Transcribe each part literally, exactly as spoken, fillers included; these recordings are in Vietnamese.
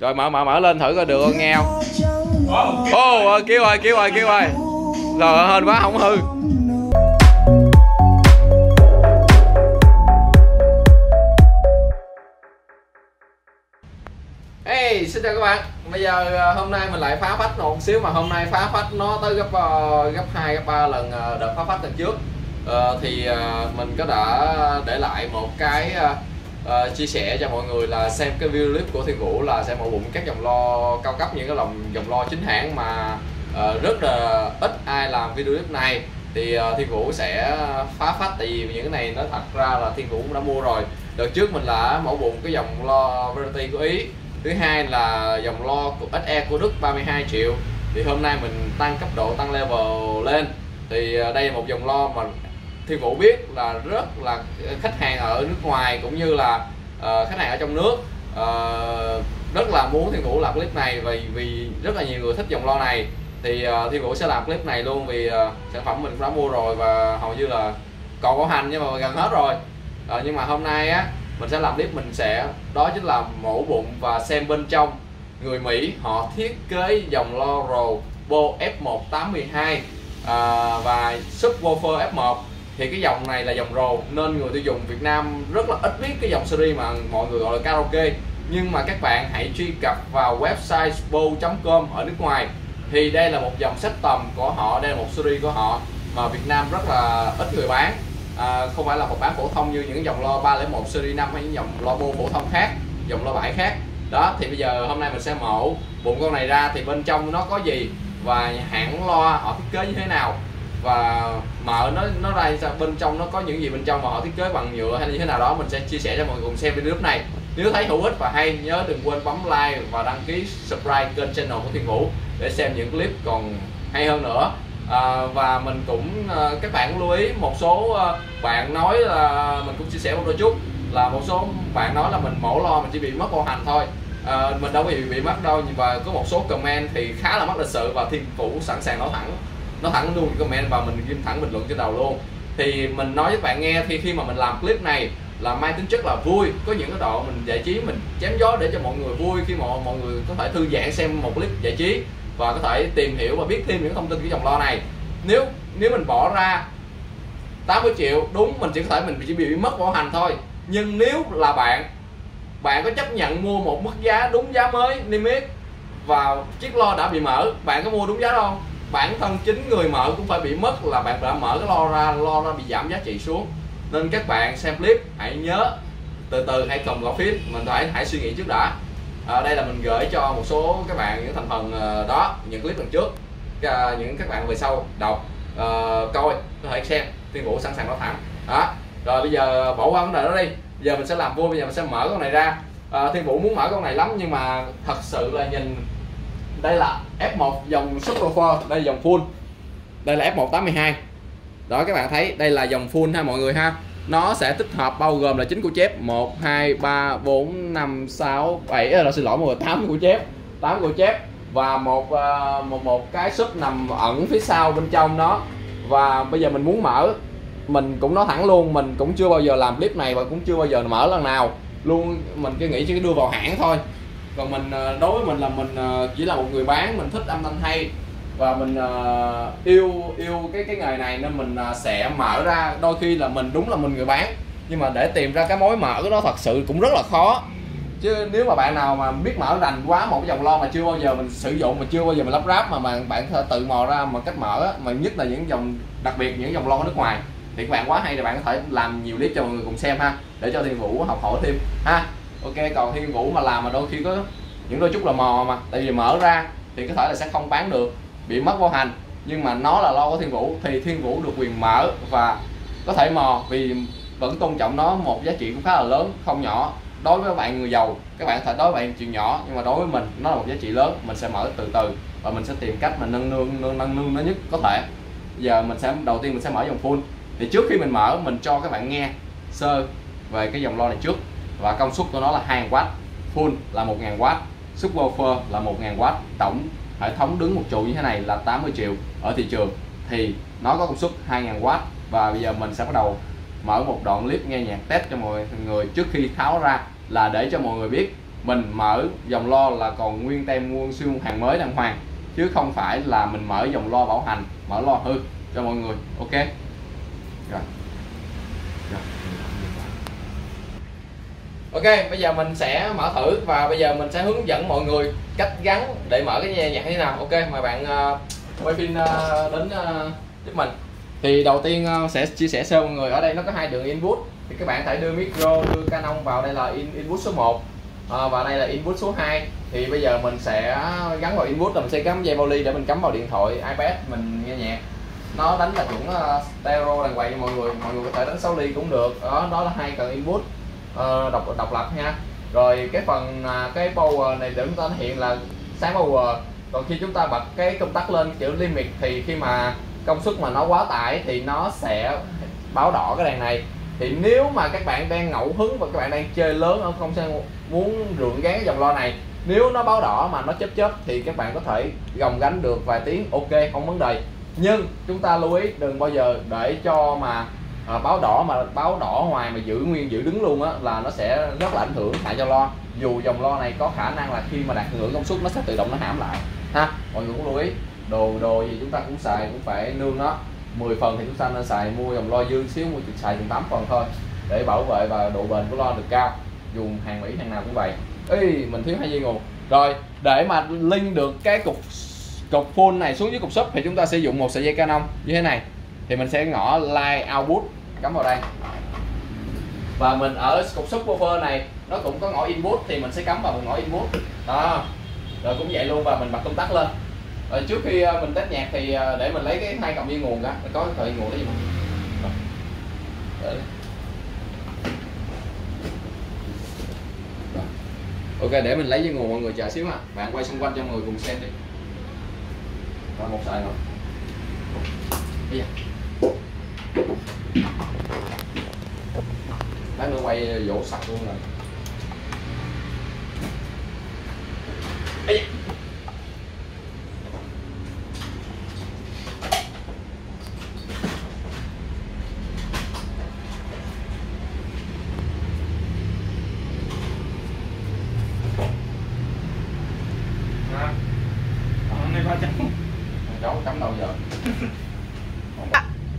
Rồi mở mở mở lên thử coi được không nghe không. Ô oh, kêu rồi kêu rồi kêu rồi. Rồi hên quá không hư. Hey, xin chào các bạn. Bây giờ hôm nay mình lại phá phách một xíu, mà hôm nay phá phách nó tới gấp gấp hai gấp ba lần đợt phá phách lần trước. Uh, thì uh, mình có đã để lại một cái uh, uh, chia sẻ cho mọi người là xem cái video clip của Thiên Vũ là xem mẫu bụng các dòng lo cao cấp, những cái dòng dòng lo chính hãng mà uh, rất là ít ai làm video clip này, thì uh, Thiên Vũ sẽ phá phách. Tại vì những cái này nó thật ra là Thiên Vũ cũng đã mua rồi. Đợt trước mình là mẫu bụng cái dòng lo Verity của Ý, thứ hai là dòng lo của ét e của Đức ba mươi hai triệu. Thì hôm nay mình tăng cấp độ, tăng level lên, thì uh, đây là một dòng lo mà Thiên Vũ biết là rất là khách hàng ở nước ngoài cũng như là uh, khách hàng ở trong nước uh, rất là muốn Thiên Vũ làm clip này, vì vì rất là nhiều người thích dòng lo này. Thì uh, Thiên Vũ sẽ làm clip này luôn, vì uh, sản phẩm mình cũng đã mua rồi và hầu như là còn bảo hành nhưng mà gần hết rồi. Uh, nhưng mà hôm nay á, mình sẽ làm clip, mình sẽ đó chính là mổ bụng và xem bên trong. Người Mỹ họ thiết kế dòng lo rồ Spow F một tám một hai uh, và subwoofer F một. Thì cái dòng này là dòng rồ nên người tiêu dùng Việt Nam rất là ít biết cái dòng series mà mọi người gọi là karaoke. Nhưng mà các bạn hãy truy cập vào website spow chấm com ở nước ngoài, thì đây là một dòng sách tầm của họ, đây là một series của họ mà Việt Nam rất là ít người bán. À, không phải là một bán phổ thông như những dòng lo ba không một series năm hay những dòng lo bô phổ thông khác, dòng lo bảy khác. Đó, thì bây giờ hôm nay mình sẽ mổ bụng con này ra, thì bên trong nó có gì và hãng lo họ thiết kế như thế nào, và mở nó nó ra bên trong nó có những gì bên trong mà họ thiết kế bằng nhựa hay như thế nào đó. Mình sẽ chia sẻ cho mọi người cùng xem video clip này. Nếu thấy hữu ích và hay, nhớ đừng quên bấm like và đăng ký subscribe kênh channel của Thiên Vũ để xem những clip còn hay hơn nữa. À, và mình cũng các bạn cũng lưu ý, một số bạn nói là mình cũng chia sẻ một đôi chút là một số bạn nói là mình mổ lo mình chỉ bị mất bảo hành thôi. À, mình đâu có bị bị mất đâu, và có một số comment thì khá là mất lịch sự, và Thiên Vũ sẵn sàng nói thẳng nó thẳng luôn comment và mình ghim thẳng bình luận trên đầu luôn. Thì mình nói với bạn nghe, thì khi mà mình làm clip này là mang tính chất là vui, có những cái đoạn mình giải trí, mình chém gió để cho mọi người vui, khi mọi mọi người có thể thư giãn xem một clip giải trí và có thể tìm hiểu và biết thêm những thông tin của dòng lo này. Nếu nếu mình bỏ ra tám mươi triệu, đúng mình chỉ có thể mình chỉ bị mất bảo hành thôi, nhưng nếu là bạn bạn có chấp nhận mua một mức giá đúng giá mới niêm yết và chiếc lo đã bị mở, bạn có mua đúng giá không? Bản thân chính người mở cũng phải bị mất, là bạn đã mở cái lo ra, lo ra bị giảm giá trị xuống. Nên các bạn xem clip hãy nhớ từ từ, hãy cầm gõ phím, mình phải hãy suy nghĩ trước đã. À, đây là mình gửi cho một số các bạn những thành phần đó, những clip lần trước, những các bạn về sau đọc à, coi có thể xem. Thiên Vũ sẵn sàng nói thẳng đó. Rồi bây giờ bỏ qua vấn đề đó đi, giờ mình sẽ làm vui. Bây giờ mình sẽ mở con này ra. à, Thiên Vũ muốn mở con này lắm, nhưng mà thật sự là nhìn đây là F một dòng subwoofer, đây là dòng full, đây là F một tám hai. Đó các bạn thấy đây là dòng full ha mọi người ha. Nó sẽ tích hợp bao gồm là chín của chép, một hai ba bốn năm sáu bảy là xin lỗi mọi người, tám của chép, tám của chép và một một một cái sub nằm ẩn phía sau bên trong đó. Và bây giờ mình muốn mở, mình cũng nói thẳng luôn, mình cũng chưa bao giờ làm clip này và cũng chưa bao giờ mở lần nào luôn. Mình cứ nghĩ chỉ đưa vào hãng thôi. Còn mình, đối với mình là mình chỉ là một người bán, mình thích âm thanh hay và mình uh, yêu yêu cái cái nghề này, nên mình uh, sẽ mở ra. Đôi khi là mình đúng là mình người bán, nhưng mà để tìm ra cái mối mở đó thật sự cũng rất là khó. Chứ nếu mà bạn nào mà biết mở rành quá một cái dòng lo mà chưa bao giờ mình sử dụng, mà chưa bao giờ mình lắp ráp, mà bạn bạn tự mò ra mà cách mở á, mà nhất là những dòng, đặc biệt những dòng lo ở nước ngoài thì các bạn quá hay, thì bạn có thể làm nhiều clip cho mọi người cùng xem ha, để cho Thiên Vũ học hỏi thêm ha. Ok, còn Thiên Vũ mà làm mà đôi khi có những đôi chút là mò mà, tại vì mở ra thì có thể là sẽ không bán được, bị mất bảo hành, nhưng mà nó là lo của Thiên Vũ thì Thiên Vũ được quyền mở và có thể mò, vì vẫn tôn trọng nó một giá trị cũng khá là lớn, không nhỏ. Đối với bạn người giàu, các bạn có thể đối với bạn chuyện nhỏ, nhưng mà đối với mình nó là một giá trị lớn. Mình sẽ mở từ từ và mình sẽ tìm cách mình nâng nương nâng, nâng nương nó nhất có thể. Giờ mình sẽ đầu tiên mình sẽ mở dòng full. Thì trước khi mình mở, mình cho các bạn nghe sơ về cái dòng lo này trước. Và công suất của nó là hai nghìn oát, full là một nghìn oát, subwoofer là một nghìn oát, tổng hệ thống đứng một trụ như thế này là tám mươi triệu ở thị trường, thì nó có công suất hai nghìn oát. Và bây giờ mình sẽ bắt đầu mở một đoạn clip nghe nhạc test cho mọi người. Trước khi tháo ra là để cho mọi người biết mình mở dòng lo là còn nguyên tem nguyên siêu hàng mới đàng hoàng, chứ không phải là mình mở dòng lo bảo hành, mở lo hư cho mọi người. Ok rồi. Rồi. Ok, bây giờ mình sẽ mở thử và bây giờ mình sẽ hướng dẫn mọi người cách gắn để mở cái dây nhạc như thế nào. Ok, mời bạn uh, quay phim uh, đến uh, giúp mình. Thì đầu tiên uh, sẽ chia sẻ sơ mọi người, ở đây nó có hai đường input. Thì các bạn phải đưa micro, đưa Canon vào, đây là in, input số một uh, và đây là input số hai. Thì bây giờ mình sẽ gắn vào input là mình sẽ cắm dây poly để mình cắm vào điện thoại, iPad mình nghe nhạc. Nó đánh là chuẩn uh, stereo đàng hoàng cho mọi người, mọi người có thể đánh sáu ly cũng được. Đó, đó là hai cần input Uh, độc độc lập ha. Rồi cái phần uh, cái power này để chúng ta hiện là sáng power. Còn khi chúng ta bật cái công tắc lên kiểu limit thì khi mà công suất mà nó quá tải thì nó sẽ báo đỏ cái đèn này. Thì nếu mà các bạn đang ngẫu hứng và các bạn đang chơi lớn ở không sang muốn rượn gán cái dòng lo này, nếu nó báo đỏ mà nó chớp chớp thì các bạn có thể gồng gánh được vài tiếng, ok không vấn đề. Nhưng chúng ta lưu ý đừng bao giờ để cho mà À, báo đỏ mà báo đỏ hoài mà giữ nguyên giữ đứng luôn á là nó sẽ rất là ảnh hưởng hại cho lo. Dù dòng lo này có khả năng là khi mà đạt ngưỡng công suất nó sẽ tự động nó hãm lại ha. Mọi người cũng lưu ý, đồ đồ gì chúng ta cũng xài cũng phải nương nó mười phần thì chúng ta nên xài, mua dòng lo dương xíu mua xài chừng tám phần thôi để bảo vệ và độ bền của lo được cao. Dù hàng Mỹ hàng nào cũng vậy. Ý, mình thiếu hai dây nguồn. Rồi để mà link được cái cục cục full này xuống dưới cục sub thì chúng ta sử dụng một sợi dây Canon như thế này. Thì mình sẽ ngỏ line output cắm vào đây, và mình ở cục subwoofer này nó cũng có ngõ input thì mình sẽ cắm vào một ngõ input đó, rồi cũng vậy luôn. Và mình bật công tắc lên. Rồi trước khi mình test nhạc thì để mình lấy cái hai cọng dây nguồn ra, có cái sợi nguồn đó gì không? Ok, để mình lấy dây nguồn mọi người chờ xíu ha. Bạn quay xung quanh cho mọi người cùng xem đi. Rồi một sợi rồi. Bây giờ. Lát nữa quay vỗ sạch luôn rồi. Hả? Còn này quá trắng. Cháu cắm đâu giờ?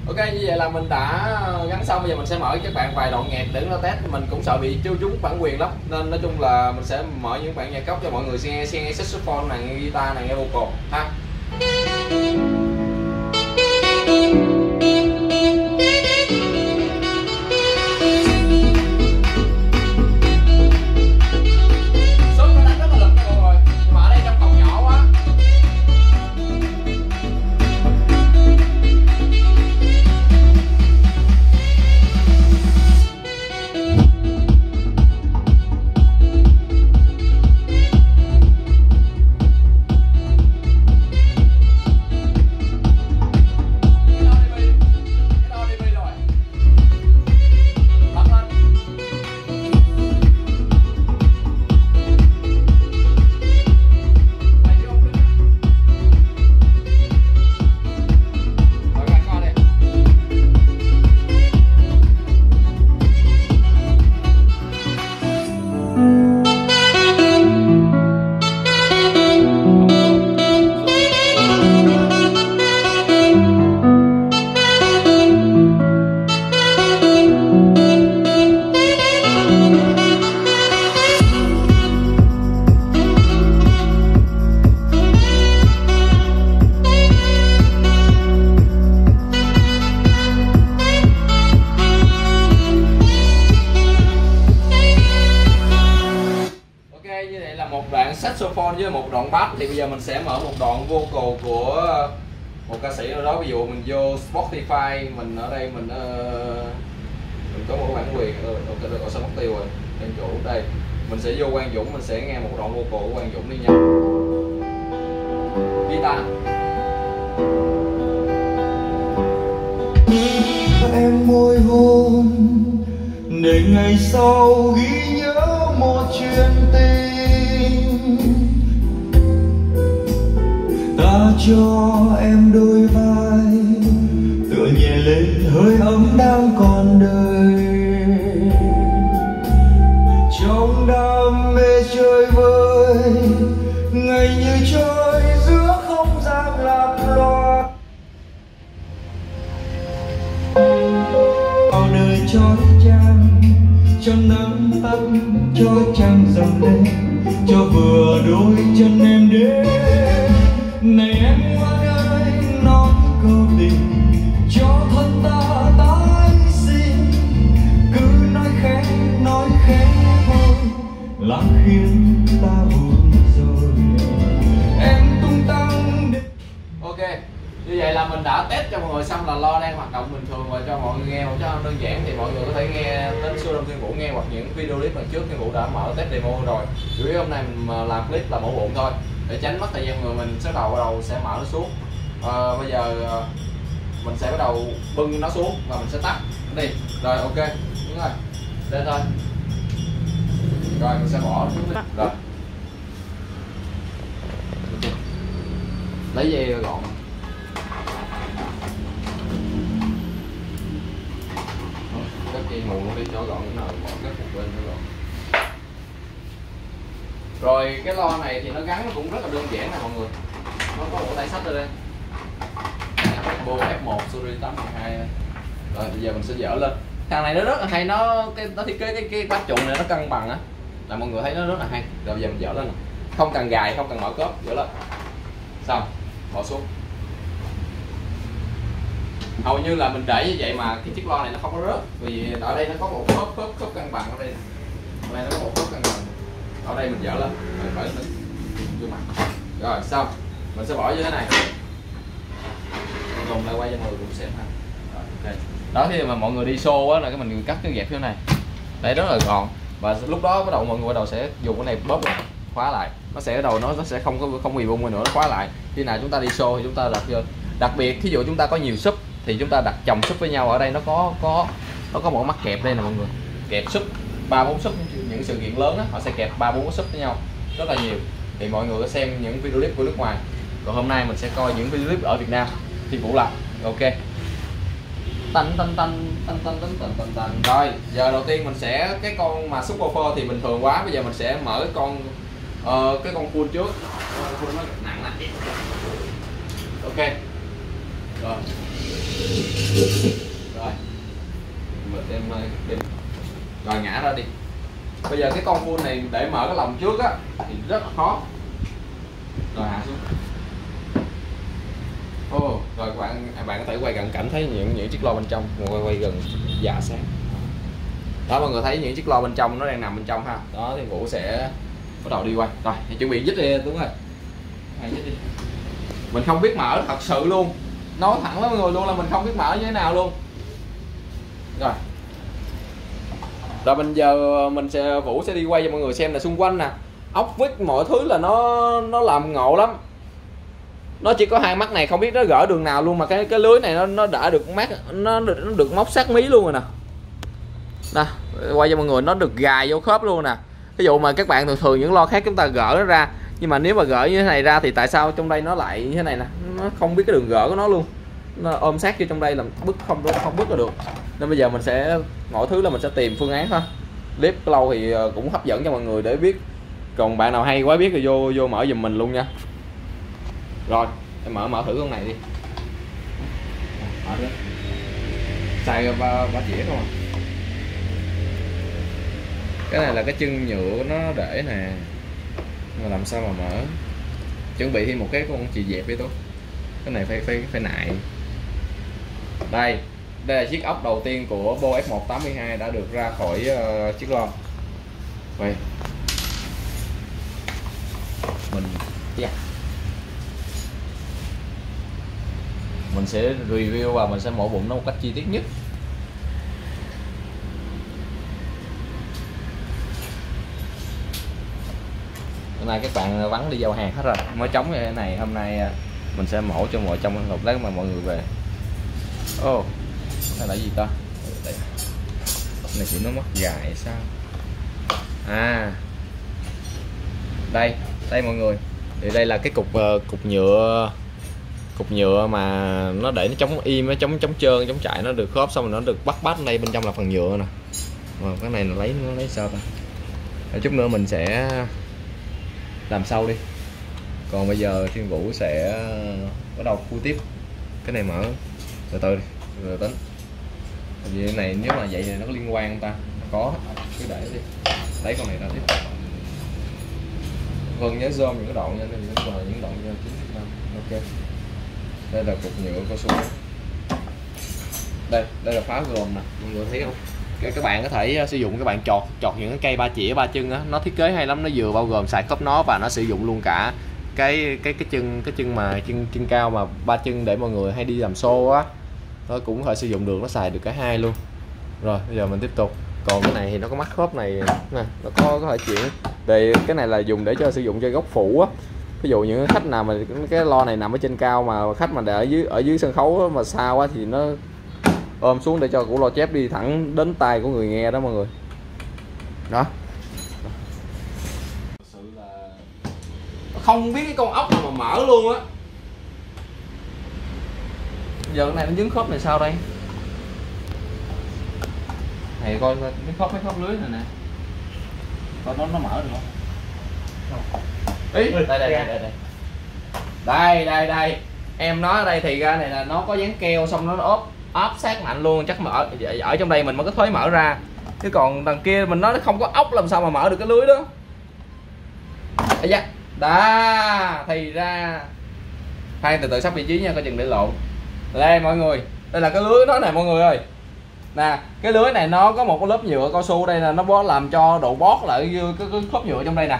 Ok, như vậy là mình đã gắn xong. Bây giờ mình sẽ mở các bạn vài đoạn nhạc để nó test. Mình cũng sợ bị chiêu trúng bản quyền lắm, nên nói chung là mình sẽ mở những bản nhạc gốc cho mọi người nghe, nghe, nghe saxophone này, nghe guitar này, nghe vocal ha. Với một đoạn bass thì bây giờ mình sẽ mở một đoạn vocal của một ca sĩ nào đó. Ví dụ mình vô Spotify, mình ở đây mình, uh, mình có một bản quyền ở uh, Spotify rồi, Quang Dũng đây. Mình sẽ vô Quang Dũng, mình sẽ nghe một đoạn vocal của Quang Dũng đi nha. Guitar. Em môi hôn để ngày sau ghi nhớ một chuyện tình. Ta cho em đôi vai tựa nhẹ lên hơi ấm đang còn đời, trong đam mê chơi người như trôi giữa không gian lạc loa, bao đời trói trang cho nắng tắt, cho trăng dâng lên, cho vừa đôi chân em đến. Này em ngoan ơi, nói câu tình cho thân ta tái sinh, cứ nói khẽ, nói khẽ thôi là khiến ta buồn rồi. Em tung tăng đi. Ok, như vậy là mình đã test cho mọi người xong là loa đang hoạt động bình thường và cho mọi người nghe một chút đơn giản. Thì mọi người có thể nghe đến showroom Thiên Vũ nghe hoặc những video clip lần trước Thiên Vũ đã mở test demo rồi. Chủ yếu hôm nay mình làm clip là mẫu bụng thôi, để tránh mất thời gian người mình sẽ đầu đầu sẽ mở nó xuống. À, bây giờ mình sẽ bắt đầu bưng nó xuống và mình sẽ tắt đi. Rồi ok, đúng rồi, lên thôi. Rồi mình sẽ bỏ nó xuống đi. Rồi lấy dây rồi gọn. Cắt dây nguồn đi cho gọn, cái nào bỏ cắt một bên cho gọn. Rồi cái loa này thì nó gắn nó cũng rất là đơn giản nè mọi người. Nó có một tay sách ở đây. Spow ép một tám một hai. Rồi bây giờ mình sẽ dỡ lên. Thằng này nó rất là hay, nó cái nó thiết kế cái cái bát trụ này nó cân bằng á. Là mọi người thấy nó rất là hay. Rồi bây giờ mình dỡ lên. Không cần gài, không cần mở cốp, dỡ lên. Xong, bỏ xuống. Hầu như là mình để như vậy mà cái chiếc loa này nó không có rớt, vì ở đây nó có một khớp khớp khớp cân bằng ở đây. Ở đây nó có một khớp cân bằng. Ở đây mình dỡ lên, mình phải lên vô mặt. Rồi xong, mình sẽ bỏ như thế này. Mình lại quay cho mọi người cùng xem ha. Rồi, ok. Đó thì mà mọi người đi show á là cái mình cắt cái gẹp như thế này. Để rất là gọn. Và lúc đó bắt đầu mọi người bắt đầu sẽ dùng cái này bóp lại, khóa lại. Nó sẽ ở đầu nó nó sẽ không có không bị bung nữa, nó khóa lại. Khi nào chúng ta đi show thì chúng ta đặt vô. Đặc biệt thí dụ chúng ta có nhiều súp thì chúng ta đặt chồng súp với nhau. Ở đây nó có có nó có một mắt kẹp đây nè mọi người. Kẹp súp ba bốn súp, những sự kiện lớn đó, họ sẽ kẹp ba bốn súp với nhau rất là nhiều. Thì mọi người có xem những video clip của nước ngoài, còn hôm nay mình sẽ coi những video clip ở Việt Nam Thiên Vũ làm. Ok, tanh tanh tanh tanh tanh tanh tanh tanh. Rồi giờ đầu tiên mình sẽ cái con mà subwoofer thì bình thường quá, bây giờ mình sẽ mở cái con uh, cái con full trước. Full nó nặng lắm. Ok rồi rồi mình đem đem rồi ngã ra đi. Bây giờ cái con full này để mở cái lồng trước á thì rất là khó. Rồi hạ xuống. Ô, rồi các bạn bạn có thể quay cận cảnh thấy những những chiếc loa bên trong, quay quay gần dạ sáng. Đó mọi người thấy những chiếc loa bên trong nó đang nằm bên trong ha. Đó thì Vũ sẽ bắt đầu đi quay. Rồi, thì chuẩn bị dít đi, đúng rồi. Hay dít đi. Mình không biết mở thật sự luôn. Nói thẳng với mọi người luôn là mình không biết mở như thế nào luôn. Rồi. Rồi bây giờ mình sẽ Vũ sẽ đi quay cho mọi người xem là xung quanh nè, ốc vít mọi thứ là nó nó làm ngộ lắm. Nó chỉ có hai mắt này không biết nó gỡ đường nào luôn, mà cái cái lưới này nó nó đã được mát, nó được nó được móc sát mí luôn rồi nè. Nè, quay cho mọi người, nó được gài vô khớp luôn nè. Ví dụ mà các bạn thường thường những lo khác chúng ta gỡ nó ra, nhưng mà nếu mà gỡ như thế này ra thì tại sao trong đây nó lại như thế này nè, nó không biết cái đường gỡ của nó luôn. Nó ôm sát vô trong đây làm bứt không không bứt là được. Nên bây giờ mình sẽ mọi thứ là mình sẽ tìm phương án thôi. Clip lâu thì cũng hấp dẫn cho mọi người để biết. Còn bạn nào hay quá biết thì vô vô mở giùm mình luôn nha. Rồi, em mở mở thử con này đi. Mở thử. Xài ba ba chĩa không à. Cái này là cái chân nhựa của nó để nè. Mà làm sao mà mở? Chuẩn bị thêm một cái con chì dẹp đi Tú. Cái này phải phải phải nại. Đây. Đây là chiếc ốc đầu tiên của Bose ép một tám hai đã được ra khỏi uh, chiếc loa. Vậy mình yeah. mình sẽ review và mình sẽ mổ bụng nó một cách chi tiết nhất. Hôm nay các bạn vắng đi giao hàng hết rồi, mới trống như thế này. Hôm nay mình sẽ mổ cho mọi trong hộp lát mà mọi người về. Ô oh. Đây là gì ta? Đây. Này chỉ nó mất dài sao? À. Đây, đây mọi người. Thì đây là cái cục uh, cục nhựa cục nhựa mà nó để nó chống im, nó chống chống trơn, chống chảy, nó được khớp xong rồi nó được bắt bát đây bên trong là phần nhựa nè. Mà cái này nó lấy nó lấy sao ta? Chút nữa mình sẽ làm sau đi. Còn bây giờ Thiên Vũ sẽ bắt đầu khu tiếp. Cái này mở từ từ rồi tính. Vì cái này nếu mà vậy thì nó có liên quan không ta? Có, cứ để đi. Lấy con này ra tiếp. Vâng, nhớ zoom những cái đoạn nha, nên là những đoạn nha. Ok. Đây là cục nhựa cao su. Đây, đây là phá gồm nè, mọi người thấy không? Các bạn có thể sử dụng, các bạn chọt chọt những cái cây ba chĩa ba chân á, nó thiết kế hay lắm, nó vừa bao gồm sạc khớp nó và nó sử dụng luôn cả cái cái cái chân cái chân mà chân chân cao mà ba chân để mọi người hay đi làm xô á, nó cũng có thể sử dụng được, nó xài được cả hai luôn. Rồi bây giờ mình tiếp tục. Còn cái này thì nó có mắt khớp này nè, nó có có thể chuyển. Thì cái này là dùng để cho sử dụng cho góc phủ á. Ví dụ những khách nào mà cái lo này nằm ở trên cao mà khách mà để ở dưới ở dưới sân khấu á, mà xa quá thì nó ôm xuống để cho củ lo chép đi thẳng đến tay của người nghe đó mọi người. Đó. Thật sự là không biết cái con ốc nào mà mở luôn á. Giờ cái này nó dính khớp này sao đây? Này coi cái khớp cái khớp lưới này nè. Coi nó nó mở được không? Không. Ý, đây đây đây đây. Đây đây đây. Em nói ở đây thì ra này là nó có dán keo xong nó ốp áp sát mạnh luôn, chắc mà ở, ở trong đây mình mới có thuế mở ra, chứ còn đằng kia mình nói nó không có ốc làm sao mà mở được cái lưới đó. Ây da, đã, thì ra hai từ từ sắp vị trí nha, coi chừng để lộn. Đây mọi người, đây là cái lưới đó nè mọi người ơi. Nè, cái lưới này nó có một cái lớp nhựa cao su, đây là nó làm cho độ bót lại cái, cái, cái khớp nhựa trong đây nè.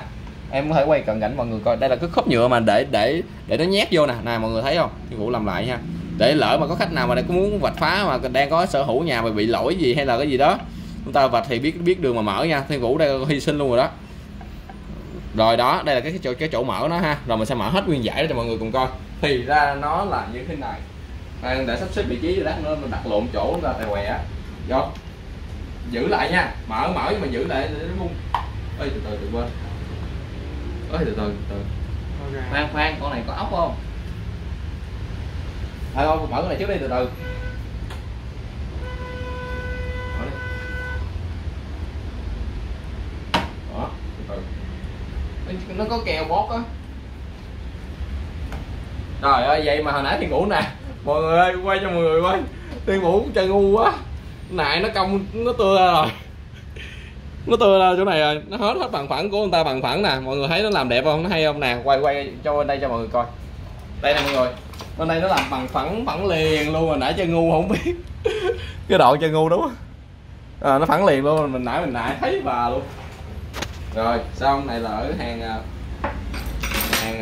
Em có thể quay cận cảnh mọi người coi, đây là cái khớp nhựa mà để để để nó nhét vô nè, nè mọi người thấy không? Thiên Vũ làm lại nha. Để lỡ mà có khách nào mà cũng muốn vạch phá mà đang có sở hữu nhà mà bị lỗi gì hay là cái gì đó, chúng ta vạch thì biết biết đường mà mở nha. Thiên Vũ đây hy sinh luôn rồi đó. Rồi đó, đây là cái, cái, chỗ, cái chỗ mở nó ha. Rồi mình sẽ mở hết nguyên giải đó cho mọi người cùng coi. Thì ra nó là như thế này. Đây, để sắp xếp vị trí rồi đó, nó đặt lộn chỗ ra tài què. Vô. Giữ lại nha. Mở mở nhưng mà giữ lại để nó bung. Ê từ từ từ quên. Ê từ từ từ. Khoan khoan, con này có ốc không? À, không, mở cái này trước đi, từ từ. Mở đi. Đó, từ từ. Nó có kèo bót á. Trời ơi, vậy mà hồi nãy Thiên Vũ nè. Mọi người ơi, quay cho mọi người quay. Thiên Vũ trời ngu quá. Nãy nó cong, nó tưa ra rồi. Nó tưa ra chỗ này rồi, nó hết hết bằng phẳng của người ta bằng phẳng nè. Mọi người thấy nó làm đẹp không, nó hay không nè. Quay quay cho bên đây cho mọi người coi. Đây nè mọi người. Bên đây nó làm bằng phẳng phẳng liền luôn rồi, nãy chơi ngu không biết. Cái đoạn chơi ngu đúng không? À, nó phẳng liền luôn, mình nãy mình nãy thấy bà luôn. Rồi, xong này là ở hàng hàng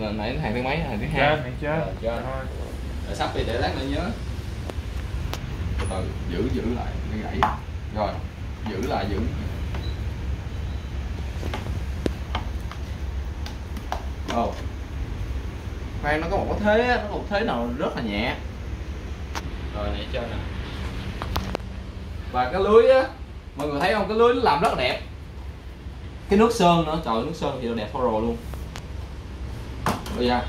là nãy hàng thứ mấy? Hàng thứ hai. Hàng trên. Rồi, trên. Rồi sắp đi để lát nữa nhớ. Từ giữ giữ lại cái gãy. Rồi, giữ lại giữ. Rồi. Khoan, nó có một cái thế, nó có một thế nào rất là nhẹ. Rồi này cho nè. Và cái lưới á, mọi người thấy không, cái lưới nó làm rất là đẹp. Cái nước sơn nữa, trời nước sơn thì nó đẹp horror luôn. Rồi ra.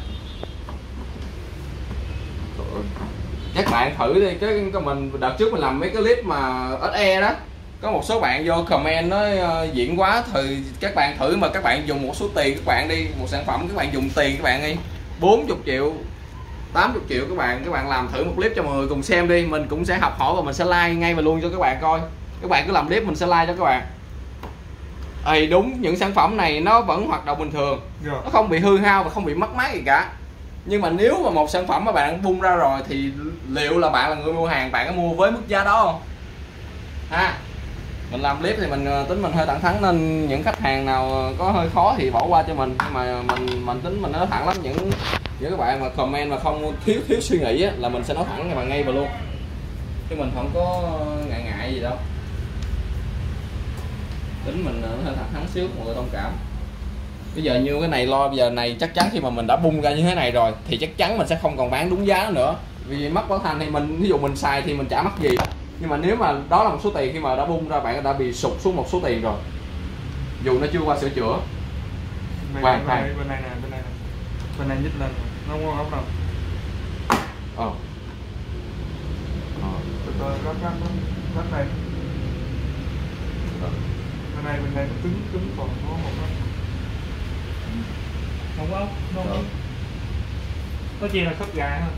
Các bạn thử đi, cái mình đợt trước mình làm mấy cái clip mà ét e đó. Có một số bạn vô comment nói uh, diễn quá thì các bạn thử mà các bạn dùng một số tiền các bạn đi, một sản phẩm các bạn dùng tiền các bạn đi. bốn mươi triệu, tám mươi triệu các bạn, các bạn làm thử một clip cho mọi người cùng xem đi. Mình cũng sẽ học hỏi và mình sẽ like ngay và luôn cho các bạn coi. Các bạn cứ làm clip mình sẽ like cho các bạn. Ê, đúng, những sản phẩm này nó vẫn hoạt động bình thường. Yeah. Nó không bị hư hao và không bị mất mát gì cả. Nhưng mà nếu mà một sản phẩm mà bạn bung ra rồi thì liệu là bạn là người mua hàng, bạn có mua với mức giá đó không? Ha. Mình làm clip thì mình tính mình hơi thẳng thắn nên những khách hàng nào có hơi khó thì bỏ qua cho mình, nhưng mà mình mình tính mình nói thẳng lắm, những những các bạn mà comment mà không thiếu thiếu suy nghĩ á, là mình sẽ nói thẳng và ngay và luôn, chứ mình không có ngại ngại gì đâu. Tính mình hơi thẳng thắn xíu, mọi người thông cảm. Bây giờ như cái này lo, bây giờ này chắc chắn khi mà mình đã bung ra như thế này rồi thì chắc chắn mình sẽ không còn bán đúng giá nữa, vì mất bảo hành thì mình ví dụ mình xài thì mình chả mất gì. Nhưng mà nếu mà đó là một số tiền khi mà đã bung ra, bạn đã bị sụt xuống một số tiền rồi, dù nó chưa qua sửa chữa. Bên này nè, bên này nè, bên này nhích lên, nó không có ốc đâu. Ờ từ từ, lắp lắp lắp đây. Bên này, bên này cứng cứng còn có một lắp. Không có ốc, không có ốc. Có chi là khớp gà thôi.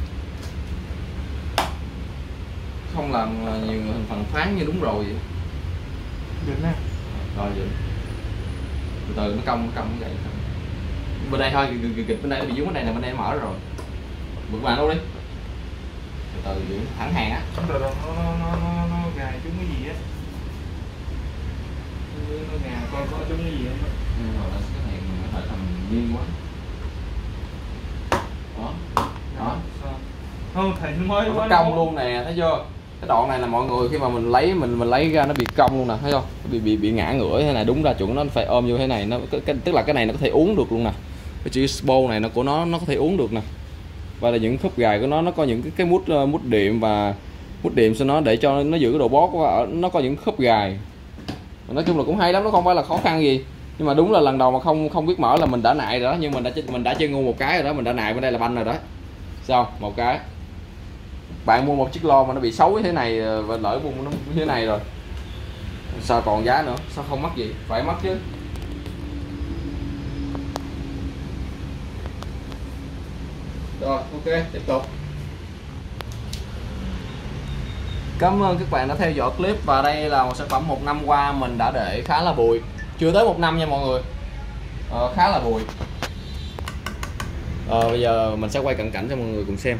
Không làm nhiều hình phản phán như đúng rồi vậy. Dịnh á. Rồi dịnh. Từ từ nó cong, nó cong như vậy. Bên đây thôi, kịch bên đây, bị dướng bên đây là bên đây nó mở rồi. Bực bạn đâu đi. Từ từ dịnh thẳng hàng á. Nó, nó, nó, nó gà chúng cái gì á. Nó gà coi có chúng cái gì không á. Nhưng mà cái này mình có thể làm nghiêng quá. Đó. Đó. Không, thì mới nó cong luôn nè, thấy chưa? Cái đoạn này là mọi người khi mà mình lấy mình mình lấy ra nó bị cong luôn nè, thấy không? Bị bị bị ngã ngửa thế này, đúng ra chuẩn nó phải ôm vô thế này, nó cái, tức là cái này nó có thể uống được luôn nè. Cái chữ Spow này nó của nó nó có thể uống được nè. Và là những khớp gài của nó nó có những cái cái mút uh, mút điểm và mút điểm cho nó để cho nó giữ cái độ bóp của nó, nó có những khớp gài. Nói chung là cũng hay lắm, nó không phải là khó khăn gì. Nhưng mà đúng là lần đầu mà không không biết mở là mình đã nại rồi đó, nhưng mình đã mình đã chơi ngu một cái rồi đó, mình đã nại bên đây là banh rồi đó. Sao? Một cái. Bạn mua một chiếc lo mà nó bị xấu như thế này và lỡ bung nó như thế này rồi. Sao còn giá nữa? Sao không mất gì? Phải mất chứ. Rồi, ok, tiếp tục. Cảm ơn các bạn đã theo dõi clip, và đây là một sản phẩm một năm qua mình đã để khá là bụi. Chưa tới một năm nha mọi người. Ờ, khá là bụi. Ờ, bây giờ mình sẽ quay cận cảnh cho mọi người cùng xem.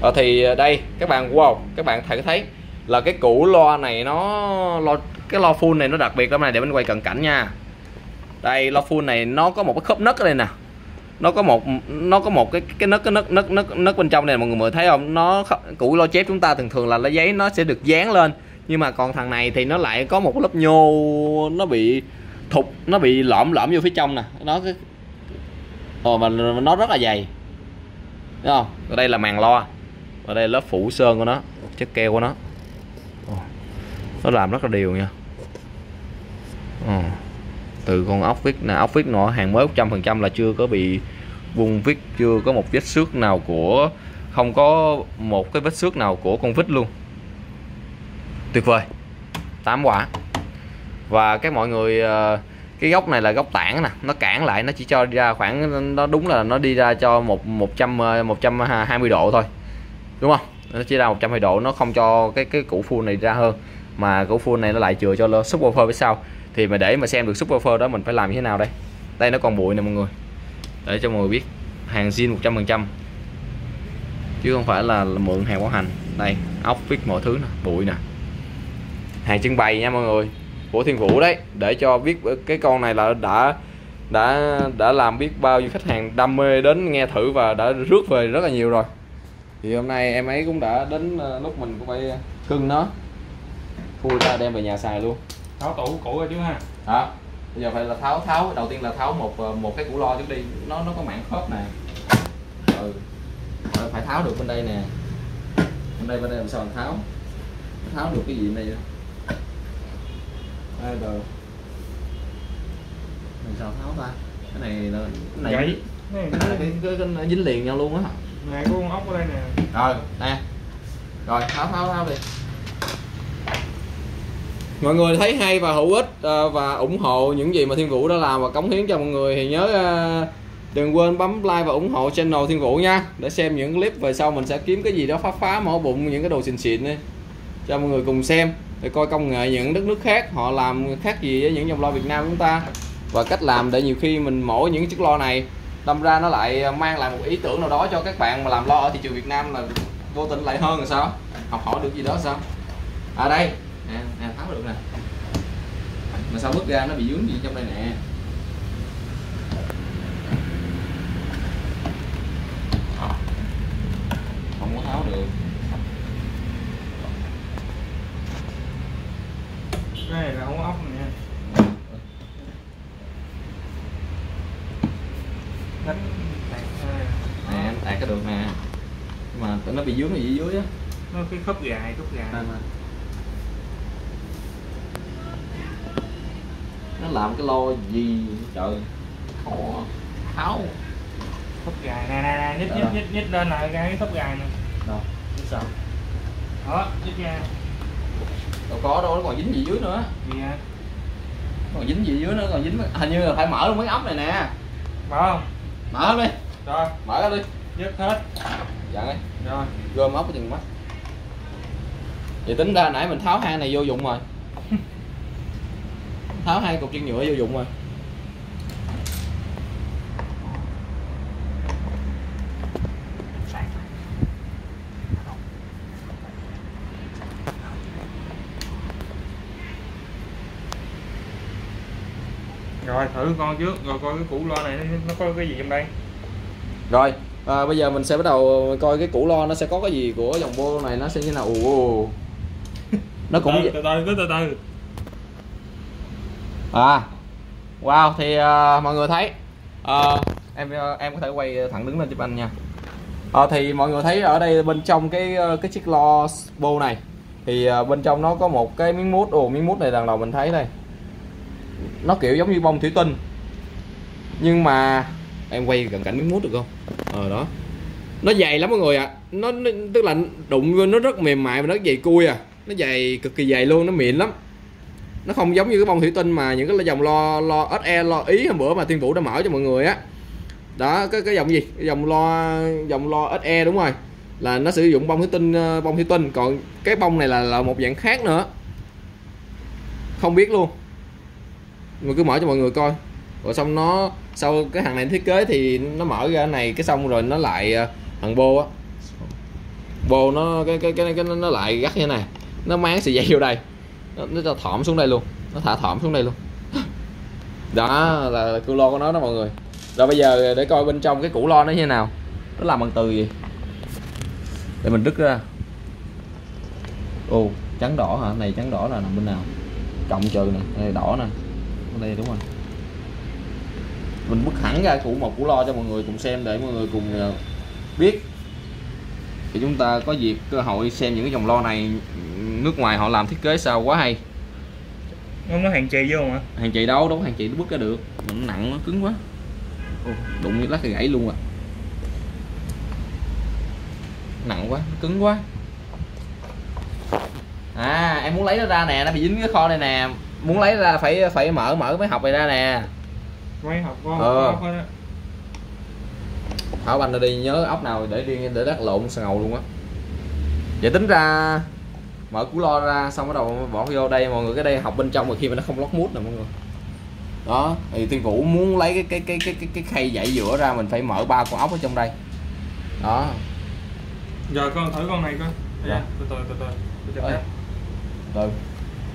Ờ, thì đây các bạn, wow, các bạn thấy thấy là cái củ loa này nó lo, cái loa full này nó đặc biệt lắm này, để mình quay cận cảnh nha. Đây loa full này nó có một cái khớp nấc ở đây nè. Nó có một nó có một cái cái nấc cái nấc nấc nấc nấc bên trong này mọi người mới thấy không? Nó củ loa chép chúng ta thường thường là lá giấy nó sẽ được dán lên, nhưng mà còn thằng này thì nó lại có một lớp nhô nó bị thụt, nó bị lõm lõm vô phía trong nè. Nó cái ờ mà nó rất là dày. Thấy không? Ở đây là màng loa. Ở đây là lớp phủ sơn của nó, chất keo của nó. Nó làm rất là đều nha. Ừ. Từ con ốc vít nè, ốc vít nọ hàng mới một trăm phần trăm là chưa có bị vùng vít, chưa có một vết xước nào của, không có một cái vết xước nào của con vít luôn. Tuyệt vời. tám quả. Và các mọi người, cái góc này là góc tản nè, nó cản lại, nó chỉ cho đi ra khoảng, nó đúng là nó đi ra cho một một trăm một trăm hai mươi độ thôi. Đúng không? Nó chỉ ra một trăm hai mươi độ, nó không cho cái cái củ full này ra hơn, mà củ full này nó lại chừa cho subwoofer phía sau. Thì mà để mà xem được subwoofer đó mình phải làm như thế nào đây? Đây nó còn bụi nè mọi người. Để cho mọi người biết, hàng zin một trăm phần trăm. Chứ không phải là mượn hàng bảo hành. Đây, ốc vít mọi thứ nè, bụi nè. Hàng trưng bày nha mọi người, của Thiên Vũ đấy, để cho biết cái con này là đã đã đã làm biết bao nhiêu khách hàng đam mê đến nghe thử và đã rước về rất là nhiều rồi. Thì hôm nay em ấy cũng đã đến lúc mình cũng phải cưng nó, khui ra đem về nhà xài luôn. Tháo tủ cũ rồi chứ ha. Hả? Bây giờ phải là tháo tháo đầu tiên là tháo một một cái củ lo trước đi, nó nó có mạng khớp này. Ừ. Phải tháo được bên đây nè. Bên đây bên đây làm sao mình tháo? Tháo được cái gì này? Đây rồi. Mình sao tháo ta? Cái này là cái này Vậy. Cái này, cái, cái, cái, cái, cái dính liền nhau luôn á. Này có con ốc ở đây nè. Rồi, nè. Rồi, tháo tháo tháo đi. Mọi người thấy hay và hữu ích và ủng hộ những gì mà Thiên Vũ đã làm và cống hiến cho mọi người thì nhớ đừng quên bấm like và ủng hộ channel Thiên Vũ nha. Để xem những clip về sau mình sẽ kiếm cái gì đó phá phá mổ bụng những cái đồ xịn xịn đi cho mọi người cùng xem, để coi công nghệ những đất nước khác họ làm khác gì với những dòng loa Việt Nam chúng ta, và cách làm để nhiều khi mình mổ những chiếc loa này đâm ra nó lại mang lại một ý tưởng nào đó cho các bạn mà làm loa ở thị trường Việt Nam là vô tình lại hơn rồi sao, học hỏi được gì đó sao. À đây nè, nè tháo được nè, mà sao bước ra nó bị dướng gì trong đây nè. Không có tháo được. Cái này là không có ốc nè. Đánh tạt nè, tạt cái được nè. Nhưng mà nó bị dướng gì dưới á. Nó cái khớp gài, khớp gài. Nó làm cái lo gì trời. Khó tháo. Khớp gài nè nè nè, nhích nhích nhích lên là cái khớp gài nè. Đâu? Nhích sao? Đó, nhích ra. Đâu có đâu, nó còn dính gì dưới nữa. Gì hả? Còn dính gì dưới nữa, còn dính, hình như là phải mở luôn mấy ốc này nè. Mở không? Mở hết đi. Rồi, mở hết đi. Dứt hết. Dặn đi. Rồi, gom ốc cái chừng mắt. Vậy tính ra nãy mình tháo hai này vô dụng rồi. Tháo hai cục chân nhựa vô dụng rồi. Rồi thử con trước rồi coi cái củ lo này nó có cái gì trong đây. Rồi à, bây giờ mình sẽ bắt đầu coi cái củ lo nó sẽ có cái gì của dòng bô này, nó sẽ như nào. Ồ, nó cũng từ từ từ từ từ à wow thì uh, mọi người thấy uh, em uh, em có thể quay thẳng đứng lên giúp anh nha. Uh, thì mọi người thấy ở đây bên trong cái cái chiếc lo bô này thì uh, bên trong nó có một cái miếng mút. Ồ, miếng mút này lần đầu mình thấy đây, nó kiểu giống như bông thủy tinh nhưng mà em quay gần cảnh miếng mút được không? Ờ đó, nó dày lắm mọi người ạ. À. Nó, nó tức là đụng vô nó rất mềm mại và nó dày cui à, nó dày cực kỳ dày luôn, nó mịn lắm, nó không giống như cái bông thủy tinh mà những cái dòng lo lo ét e lo ý hôm bữa mà Thiên Vũ đã mở cho mọi người á. Đó cái cái dòng gì, cái dòng lo dòng lo ét e đúng rồi, là nó sử dụng bông thủy tinh bông thủy tinh còn cái bông này là là một dạng khác nữa, không biết luôn. Mình cứ mở cho mọi người coi. Rồi xong nó sau cái hàng này thiết kế thì nó mở ra này cái xong rồi nó lại thằng bô á. Bô nó cái cái cái, cái nó lại gắt như thế này. Nó máng sợi dây vô đây. Nó nó thõm xuống đây luôn. Nó thả thõm xuống đây luôn. Đó là củ lo của nó đó mọi người. Rồi bây giờ để coi bên trong cái củ lo nó như thế nào. Nó làm bằng từ gì? Để mình đứt ra. Ồ, trắng đỏ hả? Này trắng đỏ là nằm bên nào? Cộng trừ nè, này đỏ nè. Đây đúng rồi, mình bứt hẳn ra củ một củ lo cho mọi người cùng xem để mọi người cùng biết, thì chúng ta có dịp cơ hội xem những cái dòng lo này nước ngoài họ làm thiết kế sao quá hay. Nó có hàng chì vô hả? Hàng chì đâu, đâu có hàng chì nó bứt ra được, mình nặng nó cứng quá. Ồ, đụng như lát thì gãy luôn à, nặng quá cứng quá. À em muốn lấy nó ra nè, nó bị dính cái kho này nè, muốn lấy ra phải phải mở mở máy học này ra nè, máy học con ờ. Thảo banh đi, nhớ ốc nào để riêng để đắt lộn ngầu luôn á. Vậy tính ra mở củ lo ra xong bắt đầu bỏ vô đây mọi người, cái đây học bên trong rồi khi mà nó không lót mút nè mọi người. Đó thì Thiên Vũ muốn lấy cái cái cái cái cái, cái khay dãy giữa ra mình phải mở ba con ốc ở trong đây. Đó giờ con thử con này coi. Dạ. từ từ từ từ từ từ từ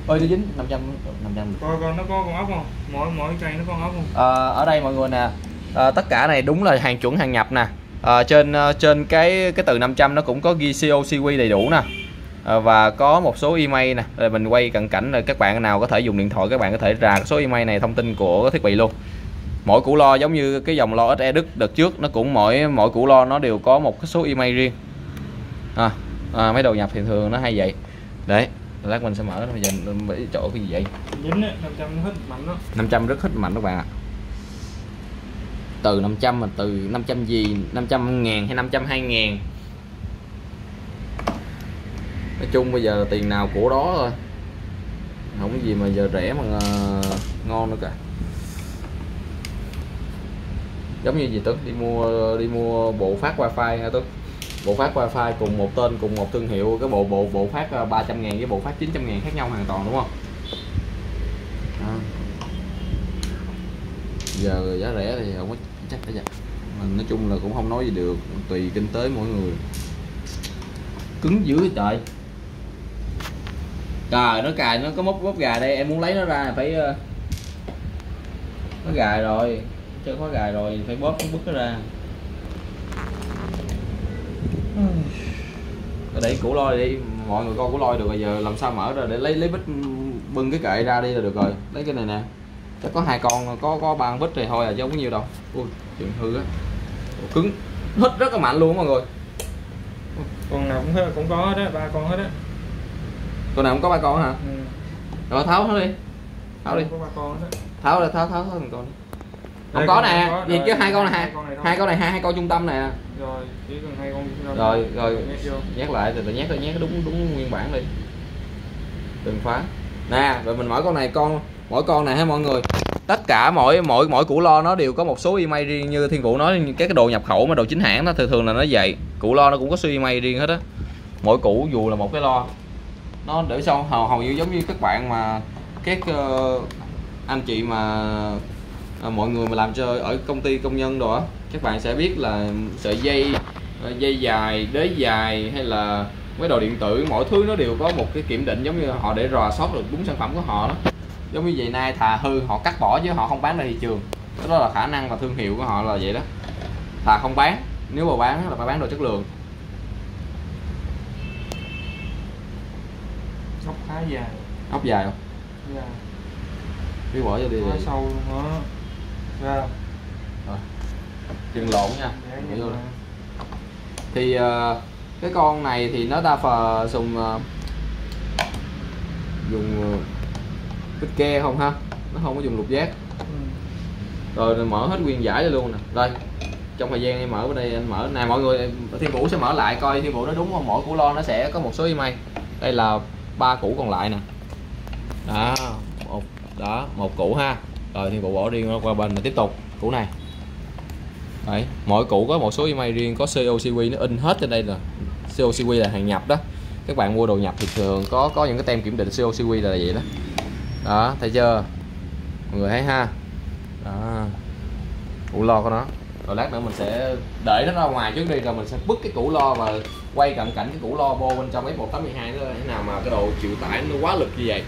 ơi nó dính năm trăm năm trăm. Coi con nó có con ốc không? Mỗi mỗi cây nó có con ốc không? À, ở đây mọi người nè. À, tất cả này đúng là hàng chuẩn hàng nhập nè. À, trên trên cái cái từ năm trăm nó cũng có ghi xê o xê quy đầy đủ nè. À, và có một số i em e i nè. Rồi mình quay cận cảnh rồi các bạn nào có thể dùng điện thoại các bạn có thể ra số i em e i này, thông tin của thiết bị luôn. Mỗi củ lo giống như cái dòng lo ét e Đức đợt trước nó cũng mỗi mỗi củ lo nó đều có một cái số i em e i riêng. À, à, mấy đồ nhập thì thường nó hay vậy. Đấy. Lát mình sẽ mở nó, bây giờ mình chỗ cái gì vậy? Dính á, năm trăm hít mạnh đó. năm trăm rất hít mạnh các bạn ạ. À. Từ năm trăm mà từ năm trăm gì, năm trăm ngàn hay năm trăm hai ngàn. Nói chung bây giờ tiền nào của đó thôi. Không có gì mà giờ rẻ mà ngon nữa cả. Giống như gì Tuấn đi mua đi mua bộ phát wifi hả Tuấn? Bộ phát wifi cùng một tên cùng một thương hiệu, cái bộ bộ bộ phát ba trăm ngàn với bộ phát chín trăm ngàn khác nhau hoàn toàn đúng không? À. Giờ giá rẻ thì không có chắc cả vậy. Mình nói chung là cũng không nói gì được, tùy kinh tế mỗi người. Cứng dữ trời. Trời nó cài nó có móc móc gà đây, em muốn lấy nó ra phải nó gài rồi, chưa có gài rồi phải bóp bứt nó ra. Để củ lôi đi, mọi người coi củ lôi được rồi, giờ làm sao mở ra để lấy lấy bít bưng cái kệ ra đi là được rồi. Lấy cái này nè, chắc có hai con có có ba con bít thì thôi à, chứ không có nhiều đâu. Ui chuyện hư á, cứng hít rất là mạnh luôn mọi người. Con nào cũng cũng có hết á, ba con hết á. Con nào cũng có ba con hả? Ừ. Rồi tháo nó đi, tháo đi. Có ba con hết á. Tháo ra, tháo tháo tháo thằng con. Không đây, có nè, gì chứ hai con này hai con này hai con này hai con trung tâm nè. Rồi, chỉ cần hai con rồi rồi, rồi nhét, nhét lại từ từ nhét, nhét đúng đúng nguyên bản đi, đừng phá nè. Rồi mình mỗi con này con mỗi con này ha mọi người, tất cả mỗi mỗi mỗi củ lo nó đều có một số i em e i riêng, như Thiên Vũ nói các cái đồ nhập khẩu mà đồ chính hãng nó thường thường là nó vậy, củ lo nó cũng có số i em e i riêng hết á, mỗi củ dù là một cái lo nó để sau hầu hầu như giống như các bạn mà các uh, anh chị mà uh, mọi người mà làm chơi ở công ty công nhân đồ á, các bạn sẽ biết là sợi dây dây dài, đế dài hay là mấy đồ điện tử, mỗi thứ nó đều có một cái kiểm định giống như họ để rò sót được đúng sản phẩm của họ đó. Giống như vậy nay thà hư họ cắt bỏ chứ họ không bán ra thị trường, đó là khả năng và thương hiệu của họ là vậy đó, thà không bán, nếu mà bán là phải bán đồ chất lượng. Ốc khá dài, ốc dài không? Dạ. Đi bỏ vô đi. Quá sâu luôn á. Ra. Rồi. Đừng lộn nha. Bỏ vô. Thì cái con này thì nó đa phần dùng dùng cái ke không ha, nó không có dùng lục giác. Rồi mở hết nguyên giải ra luôn nè. Đây. Trong thời gian em mở bên đây anh mở nè mọi người, Thiên Vũ sẽ mở lại coi Thiên Vũ nó đúng không, mỗi củ lo nó sẽ có một số i em e i. Đây là ba củ còn lại nè. Đó, một đó, một củ ha. Rồi Thiên Vũ bỏ riêng qua bên rồi tiếp tục củ này. Đấy, mỗi củ có một số i em e i riêng, có xê o xê quy nó in hết trên đây rồi. xê o xê quy là hàng nhập đó. Các bạn mua đồ nhập thì thường có có những cái tem kiểm định xê o xê quy là vậy đó. Đó, thấy chưa? Mọi người thấy ha. Đó. Củ lo của nó. Rồi lát nữa mình sẽ để nó ra ngoài trước đi, rồi mình sẽ bứt cái củ lo và quay cận cảnh cái củ lo vô bên trong ép một tám hai nó thế nào mà cái độ chịu tải nó quá lực như vậy.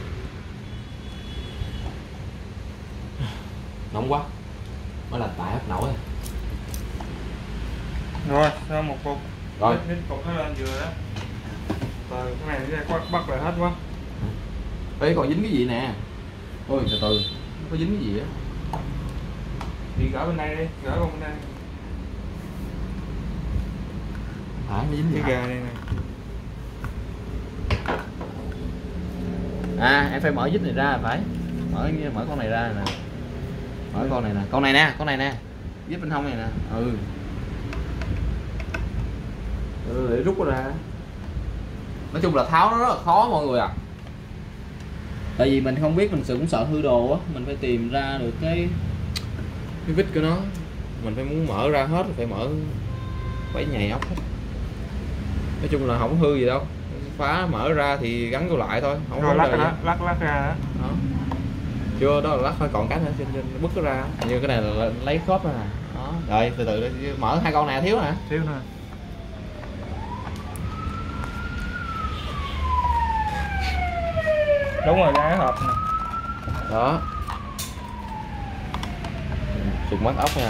Nóng quá. Mới là tải hết nổi. Rồi, ra một cục. Rồi, hết cục nó lên vừa đó. Từ cái này ra bắt lại hết quá. Ê, còn dính cái gì nè. Ôi từ từ. Nó có dính cái gì á. Đi gỡ bên đây đi, gỡ con bên đây. À, nó dính cái gà đây nè. À, em phải mở dính này ra phải. Mở mở con này ra nè. Mở con này nè, con này nè, con này nè. Dính bên hông này nè. Ừ. Ừ, để rút nó ra. Nói chung là tháo nó rất là khó mọi người ạ. À. Tại vì mình không biết, mình cũng sợ hư đồ á, mình phải tìm ra được cái cái vít của nó, mình phải muốn mở ra hết, phải mở phải nhầy ốc hết. Nói chung là không hư gì đâu, phá mở ra thì gắn vô lại thôi, không có lắc ra, lắc lắc ra đó. Chưa, đó là lắc thôi, còn cái nữa trên trên bứt nó ra. Như cái này là lấy khớp ra nè. Đó, rồi từ từ mở hai con này thiếu nè, thiếu nè. Đúng rồi, ra cái hộp này. Đó. Sụt mất ốc nha.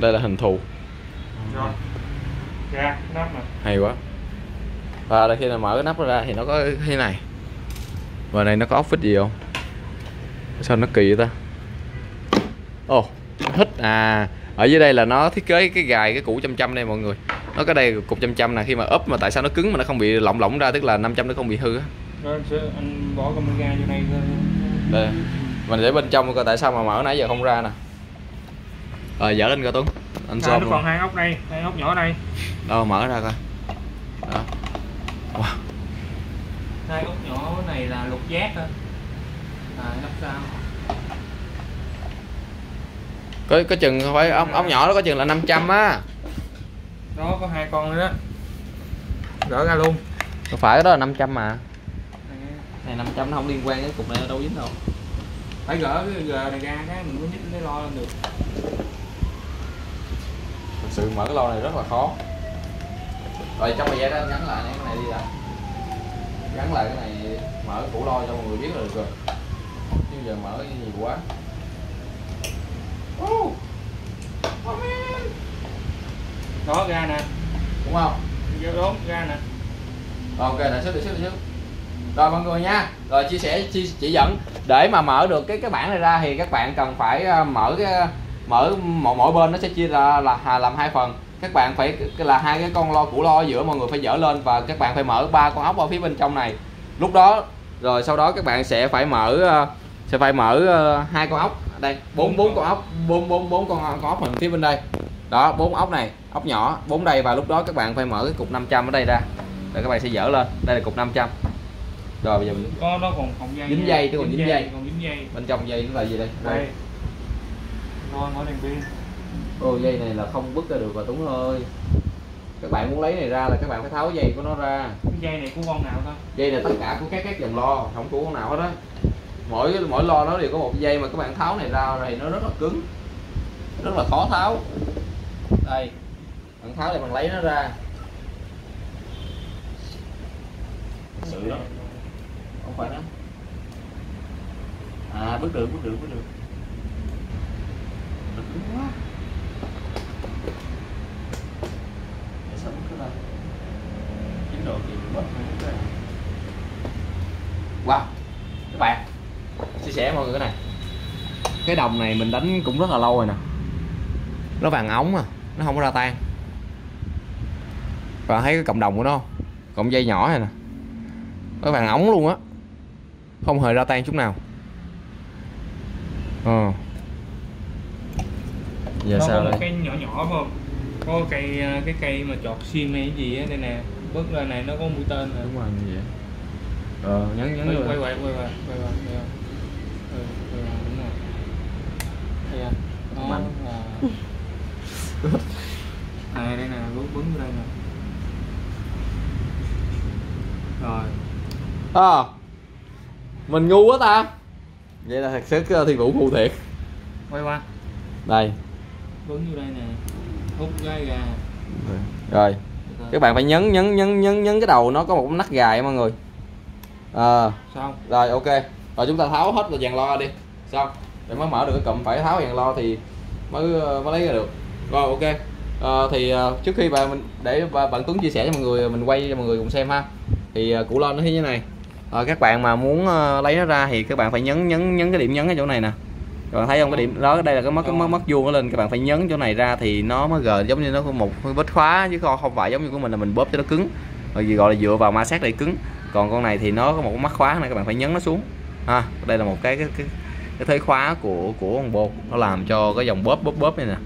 Đây là hình thù. Rồi. Ra nắp nè. Hay quá. Và khi mà mở cái nắp ra thì nó có thế này. Và này nó có ốc vít gì không? Sao nó kỳ vậy ta? Ồ, oh, hít à. Ở dưới đây là nó thiết kế cái gài cái củ chăm chăm đây mọi người. Nó cái đây cục chăm chăm này khi mà úp mà tại sao nó cứng mà nó không bị lỏng lỏng ra, tức là năm trăm nó không bị hư á. Anh bỏ camera vô đây. Đây. Mình để bên trong coi tại sao mà mở nãy giờ không ra nè. Rồi dở lên coi Tuấn. Anh xem. Nó còn hai ốc đây, hai ốc nhỏ đây. Đâu mở ra coi. Đó. Wow. Hai ốc nhỏ này là lục giác thôi. À lắp sao? Có có chừng không phải ốc ốc nhỏ đó có chừng là năm trăm á. Đó có hai con nữa đó. Gỡ ra luôn. Không phải đó là năm trăm mà. Này năm trăm nó không liên quan đến cục này đâu dính đâu. Phải gỡ cái gờ này ra cái mình mới nhích cái lo lên được. Thực sự mở cái lo này rất là khó. Rồi trong thời gian đó anh gắn lại cái này đi đã. Gắn lại cái này mở củ lo cho mọi người biết là được rồi. Chứ giờ mở cái gì quá. Oh. Oh man. Đó ra nè. Đúng không? Đúng, ra nè. Rồi ok, để xíu, để xíu, để xíu. Rồi mọi người nha. Rồi chia sẻ chia, chỉ dẫn để mà mở được cái cái bảng này ra thì các bạn cần phải mở cái mở mỗi, mỗi bên nó sẽ chia ra là làm hai phần. Các bạn phải là hai cái con lo củ lo giữa mọi người phải dỡ lên và các bạn phải mở ba con ốc ở phía bên trong này. Lúc đó rồi sau đó các bạn sẽ phải mở sẽ phải mở hai con ốc. Đây, bốn bốn con ốc, bốn bốn bốn con con ốc mình phía bên đây. Đó, bốn ốc này, ốc nhỏ, bốn đây và lúc đó các bạn phải mở cái cục năm trăm ở đây ra. Rồi các bạn sẽ dỡ lên. Đây là cục năm trăm. Rồi bây giờ mình... có nó còn còn dây dính dây, chứ còn dính, dính dây. dây còn dính dây bên trong dây nó là gì đây? Đây. Ngon ở đèn pin. Ô dây này là không bứt ra được và Tuấn ơi. Các bạn muốn lấy này ra là các bạn phải tháo dây của nó ra. Cái dây này của con nào ta? Dây này tất cả của các các dòng lo, không của con nào hết á. Mỗi mỗi lo nó đều có một dây mà các bạn tháo này ra thì nó rất là cứng. Rất là khó tháo. Đây. Bạn tháo thì bạn lấy nó ra. Sự đó. Không phải đó. À bứt được, bứt được, bứt được. Nó cứng quá. Wow, các bạn chia sẻ mọi người cái này. Cái đồng này mình đánh cũng rất là lâu rồi nè. Nó vàng ống à, nó không có ra tan. Và thấy cái cộng đồng của nó không? Cộng dây nhỏ này nè. Nó vàng ống luôn á. Không hề ra tan chút nào. Ờ. Giờ nó sao đây? Cái nhỏ nhỏ không? Có cây cái cây mà chọt sim hay gì á đây nè. Bớt ra này nó có mũi tên rồi. Đúng rồi như vậy. Ờ nhấn nhấn quay quay quay quay quay quay quay. Ừ, đúng rồi. Đây à. Nó là à, đây nè, bấm bấm vô đây nè. Rồi. Ờ. À, mình ngu quá ta. Vậy là thật sự Thiên Vũ ngu thiệt. Quay qua. Đây. Bấm vô đây nè. Hút cái ra. Rồi. Rồi. Các bạn phải nhấn nhấn nhấn nhấn nhấn cái đầu nó có một nắp gài mọi người. À, xong. Rồi ok. Rồi chúng ta tháo hết vào dàn lo đi. Xong. Để mới mở được cái cụm phải tháo dàn lo thì mới mới lấy ra được. Rồi ok. À, thì trước khi bà mình để bà, bạn Tuấn chia sẻ cho mọi người, mình quay cho mọi người cùng xem ha. Thì củ lon nó như thế này. À, các bạn mà muốn lấy nó ra thì các bạn phải nhấn nhấn nhấn cái điểm nhấn ở chỗ này nè. Các bạn thấy không, cái điểm đó đây là cái mất cái mất vuông nó lên, các bạn phải nhấn chỗ này ra thì nó mới gờ, giống như nó có một cái vết khóa chứ không phải giống như của mình là mình bóp cho nó cứng. Rồi gọi là dựa vào ma sát để cứng. Còn con này thì nó có một cái mắt khóa này, các bạn phải nhấn nó xuống. Ha, à, đây là một cái cái cái, cái thế khóa của của con bột, nó làm cho cái dòng bóp bóp bóp này nè.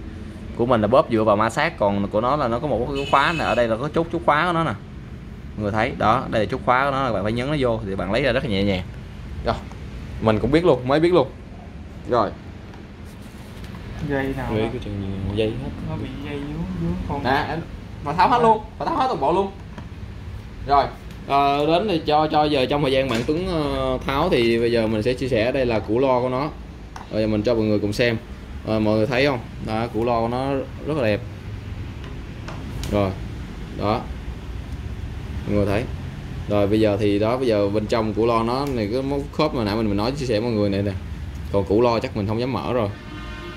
Của mình là bóp dựa vào ma sát, còn của nó là nó có một cái khóa nè, ở đây là có chốt chốt khóa của nó nè. Mọi người thấy, đó, đây là chốt khóa của nó, các bạn phải nhấn nó vô thì bạn lấy ra rất là nhẹ nhàng. Rồi. Mình cũng biết luôn, mới biết luôn. Rồi. Dây nào? Lấy cái chừng nhiều dây hết. Nó bị dây dướng dướng con. Nè, mà tháo hết luôn, mà tháo hết toàn bộ luôn. Rồi, à, đến thì cho cho giờ trong thời gian bạn Tuấn tháo thì bây giờ mình sẽ chia sẻ đây là củ lo của nó. Rồi mình cho mọi người cùng xem. Rồi, mọi người thấy không? Đó, củ lo của nó rất là đẹp. Rồi. Đó. Mọi người thấy. Rồi bây giờ thì đó, bây giờ bên trong củ lo nó này cái móc khớp mà nãy mình mình nói chia sẻ mọi người này nè. Còn củ lo chắc mình không dám mở rồi.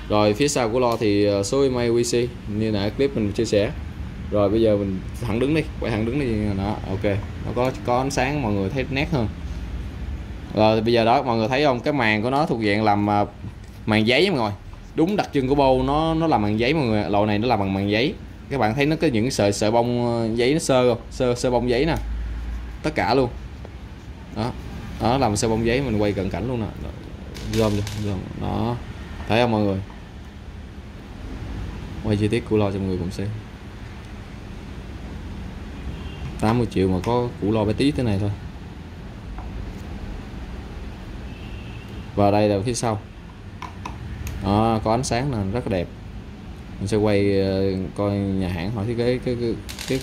Rồi phía sau của lo thì số i em e i vê xê như nãy clip mình chia sẻ. Rồi bây giờ mình thẳng đứng đi, quay thẳng đứng đi đó, ok. Nó có có ánh sáng mọi người thấy nét hơn. Rồi bây giờ đó mọi người thấy không, cái màn của nó thuộc dạng làm màn giấy mọi người. Đúng đặc trưng của bô nó nó làm màn giấy mọi người, loại này nó làm bằng màn giấy. Các bạn thấy nó có những sợi sợi bông giấy nó sơ không? Sơ sơ bông giấy nè. Tất cả luôn. Đó. Đó làm sơ bông giấy, mình quay cận cảnh luôn nè. Gồm gồm đó. Thấy không mọi người? Quay chi tiết củ lo cho mọi người cùng xem. tám mươi triệu mà có củ lo bé tí thế này thôi. Và đây là phía sau. Đó, có ánh sáng là rất là đẹp. Mình sẽ quay coi nhà hãng họ thiết kế cái cái, cái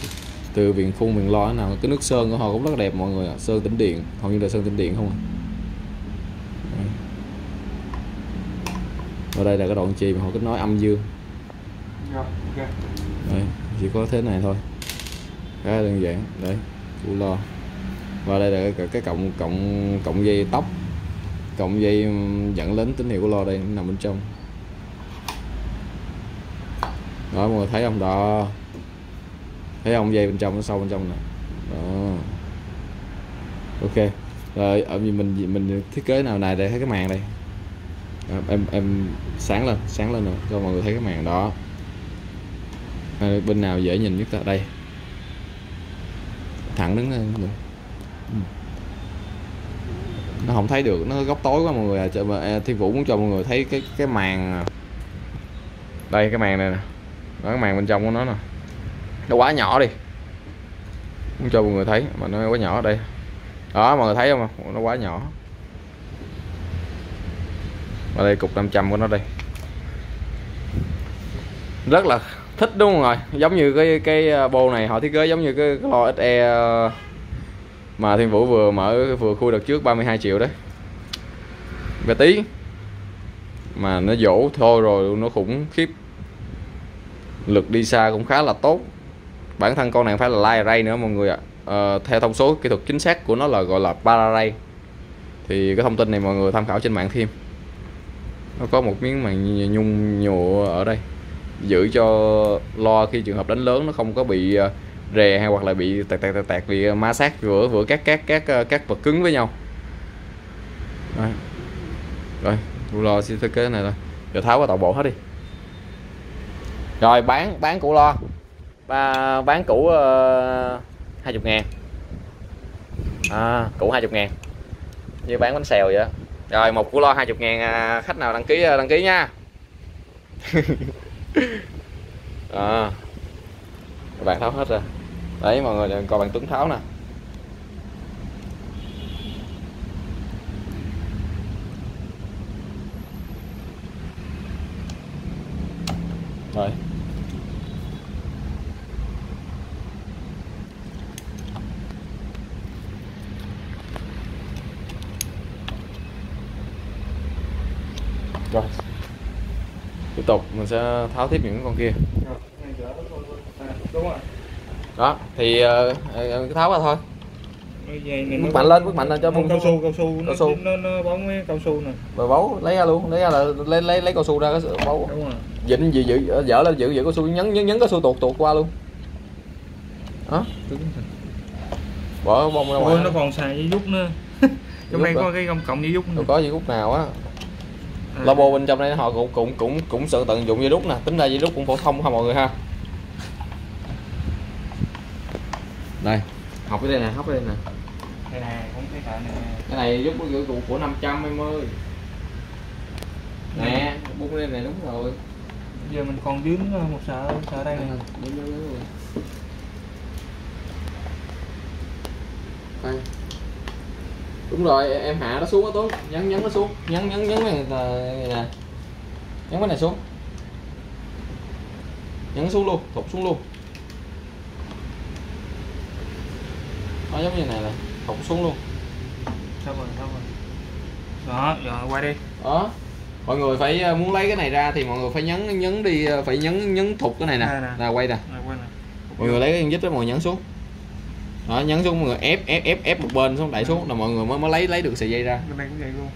từ viền khung viền lo nào, cái nước sơn của họ cũng rất là đẹp mọi người ạ, sơn tĩnh điện, hầu như là sơn tĩnh điện không à. Ở đây là cái đoạn chì mà họ kết nối âm dương. Rồi, ok. Đấy, chỉ có thế này thôi. Khá đơn giản, đấy, củ lo. Và đây là cái, cái cộng cộng cộng dây tóc. Cộng dây dẫn đến tín hiệu của lo đây nằm bên trong. Đó mọi người thấy không đó. Thấy không, dây bên trong nó sâu bên trong nè. Đó. Ok. Rồi ở mình mình thiết kế nào này để thấy cái màn đây. À, em em sáng lên sáng lên rồi cho mọi người thấy cái màn đó. À, bên nào dễ nhìn nhất ta, đây thẳng đứng lên nó không thấy được, nó góc tối quá mọi người à. Cho mà Thiên Vũ muốn cho mọi người thấy cái cái màn đây, cái màn này nè, đó cái màn bên trong của nó nè, nó quá nhỏ đi, muốn cho mọi người thấy mà nó quá nhỏ. Đây Đó, mọi người thấy không, nó quá nhỏ. Và đây cục năm trăm của nó đây. Rất là thích đúng không rồi. Giống như cái cái bô này họ thiết kế giống như cái, cái lo ét e mà Thiên Vũ vừa mở vừa khui đợt trước ba mươi hai triệu đấy. Bé tí mà nó dỗ thôi rồi nó khủng khiếp. Lực đi xa cũng khá là tốt. Bản thân con này phải là Pararay nữa mọi người ạ. À, theo thông số kỹ thuật chính xác của nó là gọi là Pararay. Thì cái thông tin này mọi người tham khảo trên mạng thêm. Nó có một miếng màng nhung nhựa ở đây giữ cho loa khi trường hợp đánh lớn nó không có bị rè hay hoặc là bị tẹt tẹt tẹt, tẹt vì ma sát giữa giữa các các các các vật cứng với nhau. Đấy. Rồi, loa sẽ thiết kế này thôi. Giờ tháo qua toàn bộ hết đi. Rồi bán bán củ loa. Ba bán củ uh, hai mươi ngàn. À, củ hai mươi ngàn. Như bán bánh xèo vậy đó. Rồi một củ loa hai mươi ngàn, khách nào đăng ký đăng ký nha. À, các bạn tháo hết rồi. Đấy mọi người coi bạn Tuấn tháo nè. Rồi. Rồi. Tiếp tục mình sẽ tháo tiếp những con kia. Đó, thì uh, tháo ra thôi. Bước mạnh lên, bước mạnh lên cho bông cao su, cao su, cao su. Nó, nó bóng với cao su nè. Rồi bấu lấy ra luôn, lấy ra là lấy lấy lấy cao su ra cái bấu. Đúng rồi. Dịnh gì giữ dở lên giữ giữ cao su nhấn nhấn nhấn cao su tuột tuột qua luôn. Đó. Bỏ bông ra ngoài. Nó còn xài dây dút nữa. Trong đây có cái gông cộng dây dút nữa. Đâu có dây dút nào á. À. Lobo bên trong đây họ cũng cũng cũng cũng sự tận dụng dây đúc nè, tính ra dây đúc cũng phổ thông ha mọi người ha. Đây, học cái đây nè, hóc cái đây nè. Đây nè, cũng thấy cả nè. Cái này giúp cái cụ của năm trăm hai mươi. Nè, bung lên này đúng rồi. Bây giờ mình còn dướng một sợi sợi đây nè. Đúng rồi. Đây. Đúng rồi, em hạ nó xuống đó Tuấn, nhấn nhấn nó xuống, nhấn nhấn nhấn này nè. Nhấn cái này xuống. Nhấn xuống luôn, thụt xuống luôn. Nó giống như này nè, thụt xuống luôn. Xong rồi, xong rồi. Đó, rồi quay đi. Đó. Mọi người phải muốn lấy cái này ra thì mọi người phải nhấn nhấn đi, phải nhấn nhấn thụt cái này nè. Là quay nè. Mọi người lấy cái con vít đó mọi người nhấn xuống. Đó, nhấn xuống mọi người ép ép ép ép một bên xuống đẩy xuống là mọi người mới mới lấy lấy được sợi dây ra. Bên này cũng vậy luôn.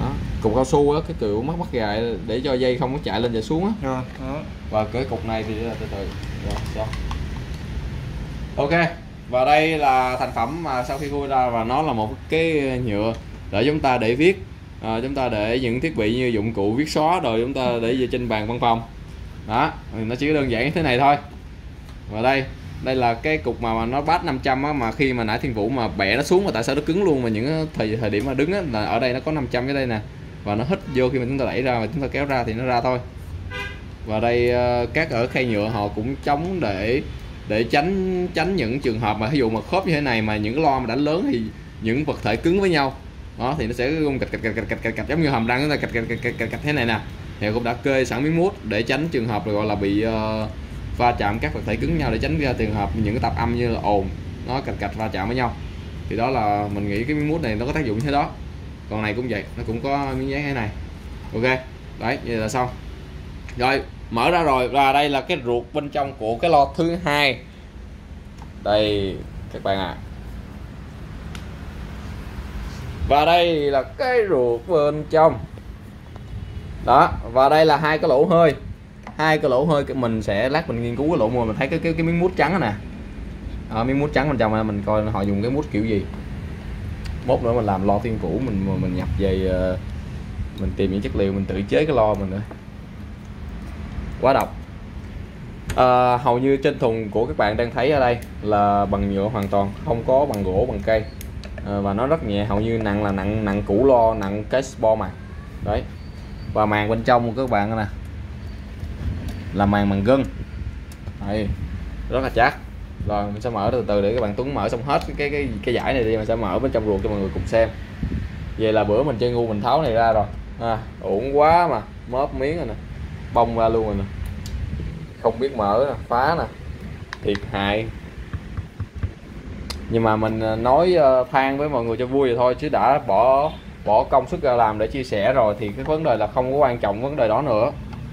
Đó, cục cao su á, cái kiểu mắc mắc gài để cho dây không có chạy lên và xuống á. Rồi, đó. Và cái cục này thì từ từ. Rồi, xong. Ok. Và đây là thành phẩm mà sau khi khui ra và nó là một cái nhựa để chúng ta để viết, à, chúng ta để những thiết bị như dụng cụ viết xóa rồi chúng ta để trên bàn văn phòng. Đó, nó chỉ đơn giản như thế này thôi. Và đây đây là cái cục mà, mà nó bát năm trăm á, mà khi mà nãy Thiên Vũ mà bẻ nó xuống mà tại sao nó cứng luôn, mà những thời thời điểm mà đứng á, là ở đây nó có năm trăm cái đây nè và nó hít vô khi mà chúng ta đẩy ra và chúng ta kéo ra thì nó ra thôi. Và đây các ở khay nhựa họ cũng chống để để tránh tránh những trường hợp mà ví dụ mà khớp như thế này mà những cái loa mà đã lớn thì những vật thể cứng với nhau đó thì nó sẽ rung cạch cạch cạch cạch cạch cạch giống như hầm răng chúng ta cạch cạch cạch cạch cạch thế này nè, thì cũng đã kê sẵn miếng mút để tránh trường hợp gọi là bị uh, va chạm các vật thể cứng nhau để tránh ra trường hợp những cái tạp âm như là ồn nó cạch cạch va chạm với nhau. Thì đó là mình nghĩ cái miếng mút này nó có tác dụng thế đó. Còn này cũng vậy, nó cũng có miếng dán thế này. Ok, đấy vậy là xong rồi, mở ra rồi. Và đây là cái ruột bên trong của cái lo thứ hai đây các bạn ạ. À. Và đây là cái ruột bên trong đó. Và đây là hai cái lỗ hơi. Hai cái lỗ hơi mình sẽ lát mình nghiên cứu cái lỗ mùi, mình thấy cái cái, cái miếng mút trắng nè. À, miếng mút trắng bên trong này, mình coi họ dùng cái mút kiểu gì. Mốt nữa mình làm lo Thiên Vũ mình mình nhập về mình tìm những chất liệu mình tự chế cái lo mình nữa. Quá độc. À, hầu như trên thùng của các bạn đang thấy ở đây là bằng nhựa hoàn toàn, không có bằng gỗ bằng cây. À, và nó rất nhẹ, hầu như nặng là nặng nặng củ lo, nặng cái Spow mà. Đấy. Và màng bên trong của các bạn nè là màng bằng gân. Đấy. Rất là chắc. Rồi mình sẽ mở từ từ để các bạn Tuấn mở xong hết cái cái cái giải này đi, mình sẽ mở bên trong ruột cho mọi người cùng xem. Vậy là bữa mình chơi ngu mình tháo này ra rồi à, uổng quá mà móp miếng rồi nè, bông ra luôn rồi nè, không biết mở nè, phá nè, thiệt hại. Nhưng mà mình nói than với mọi người cho vui vậy thôi, chứ đã bỏ bỏ công sức ra làm để chia sẻ rồi thì cái vấn đề là không có quan trọng vấn đề đó nữa,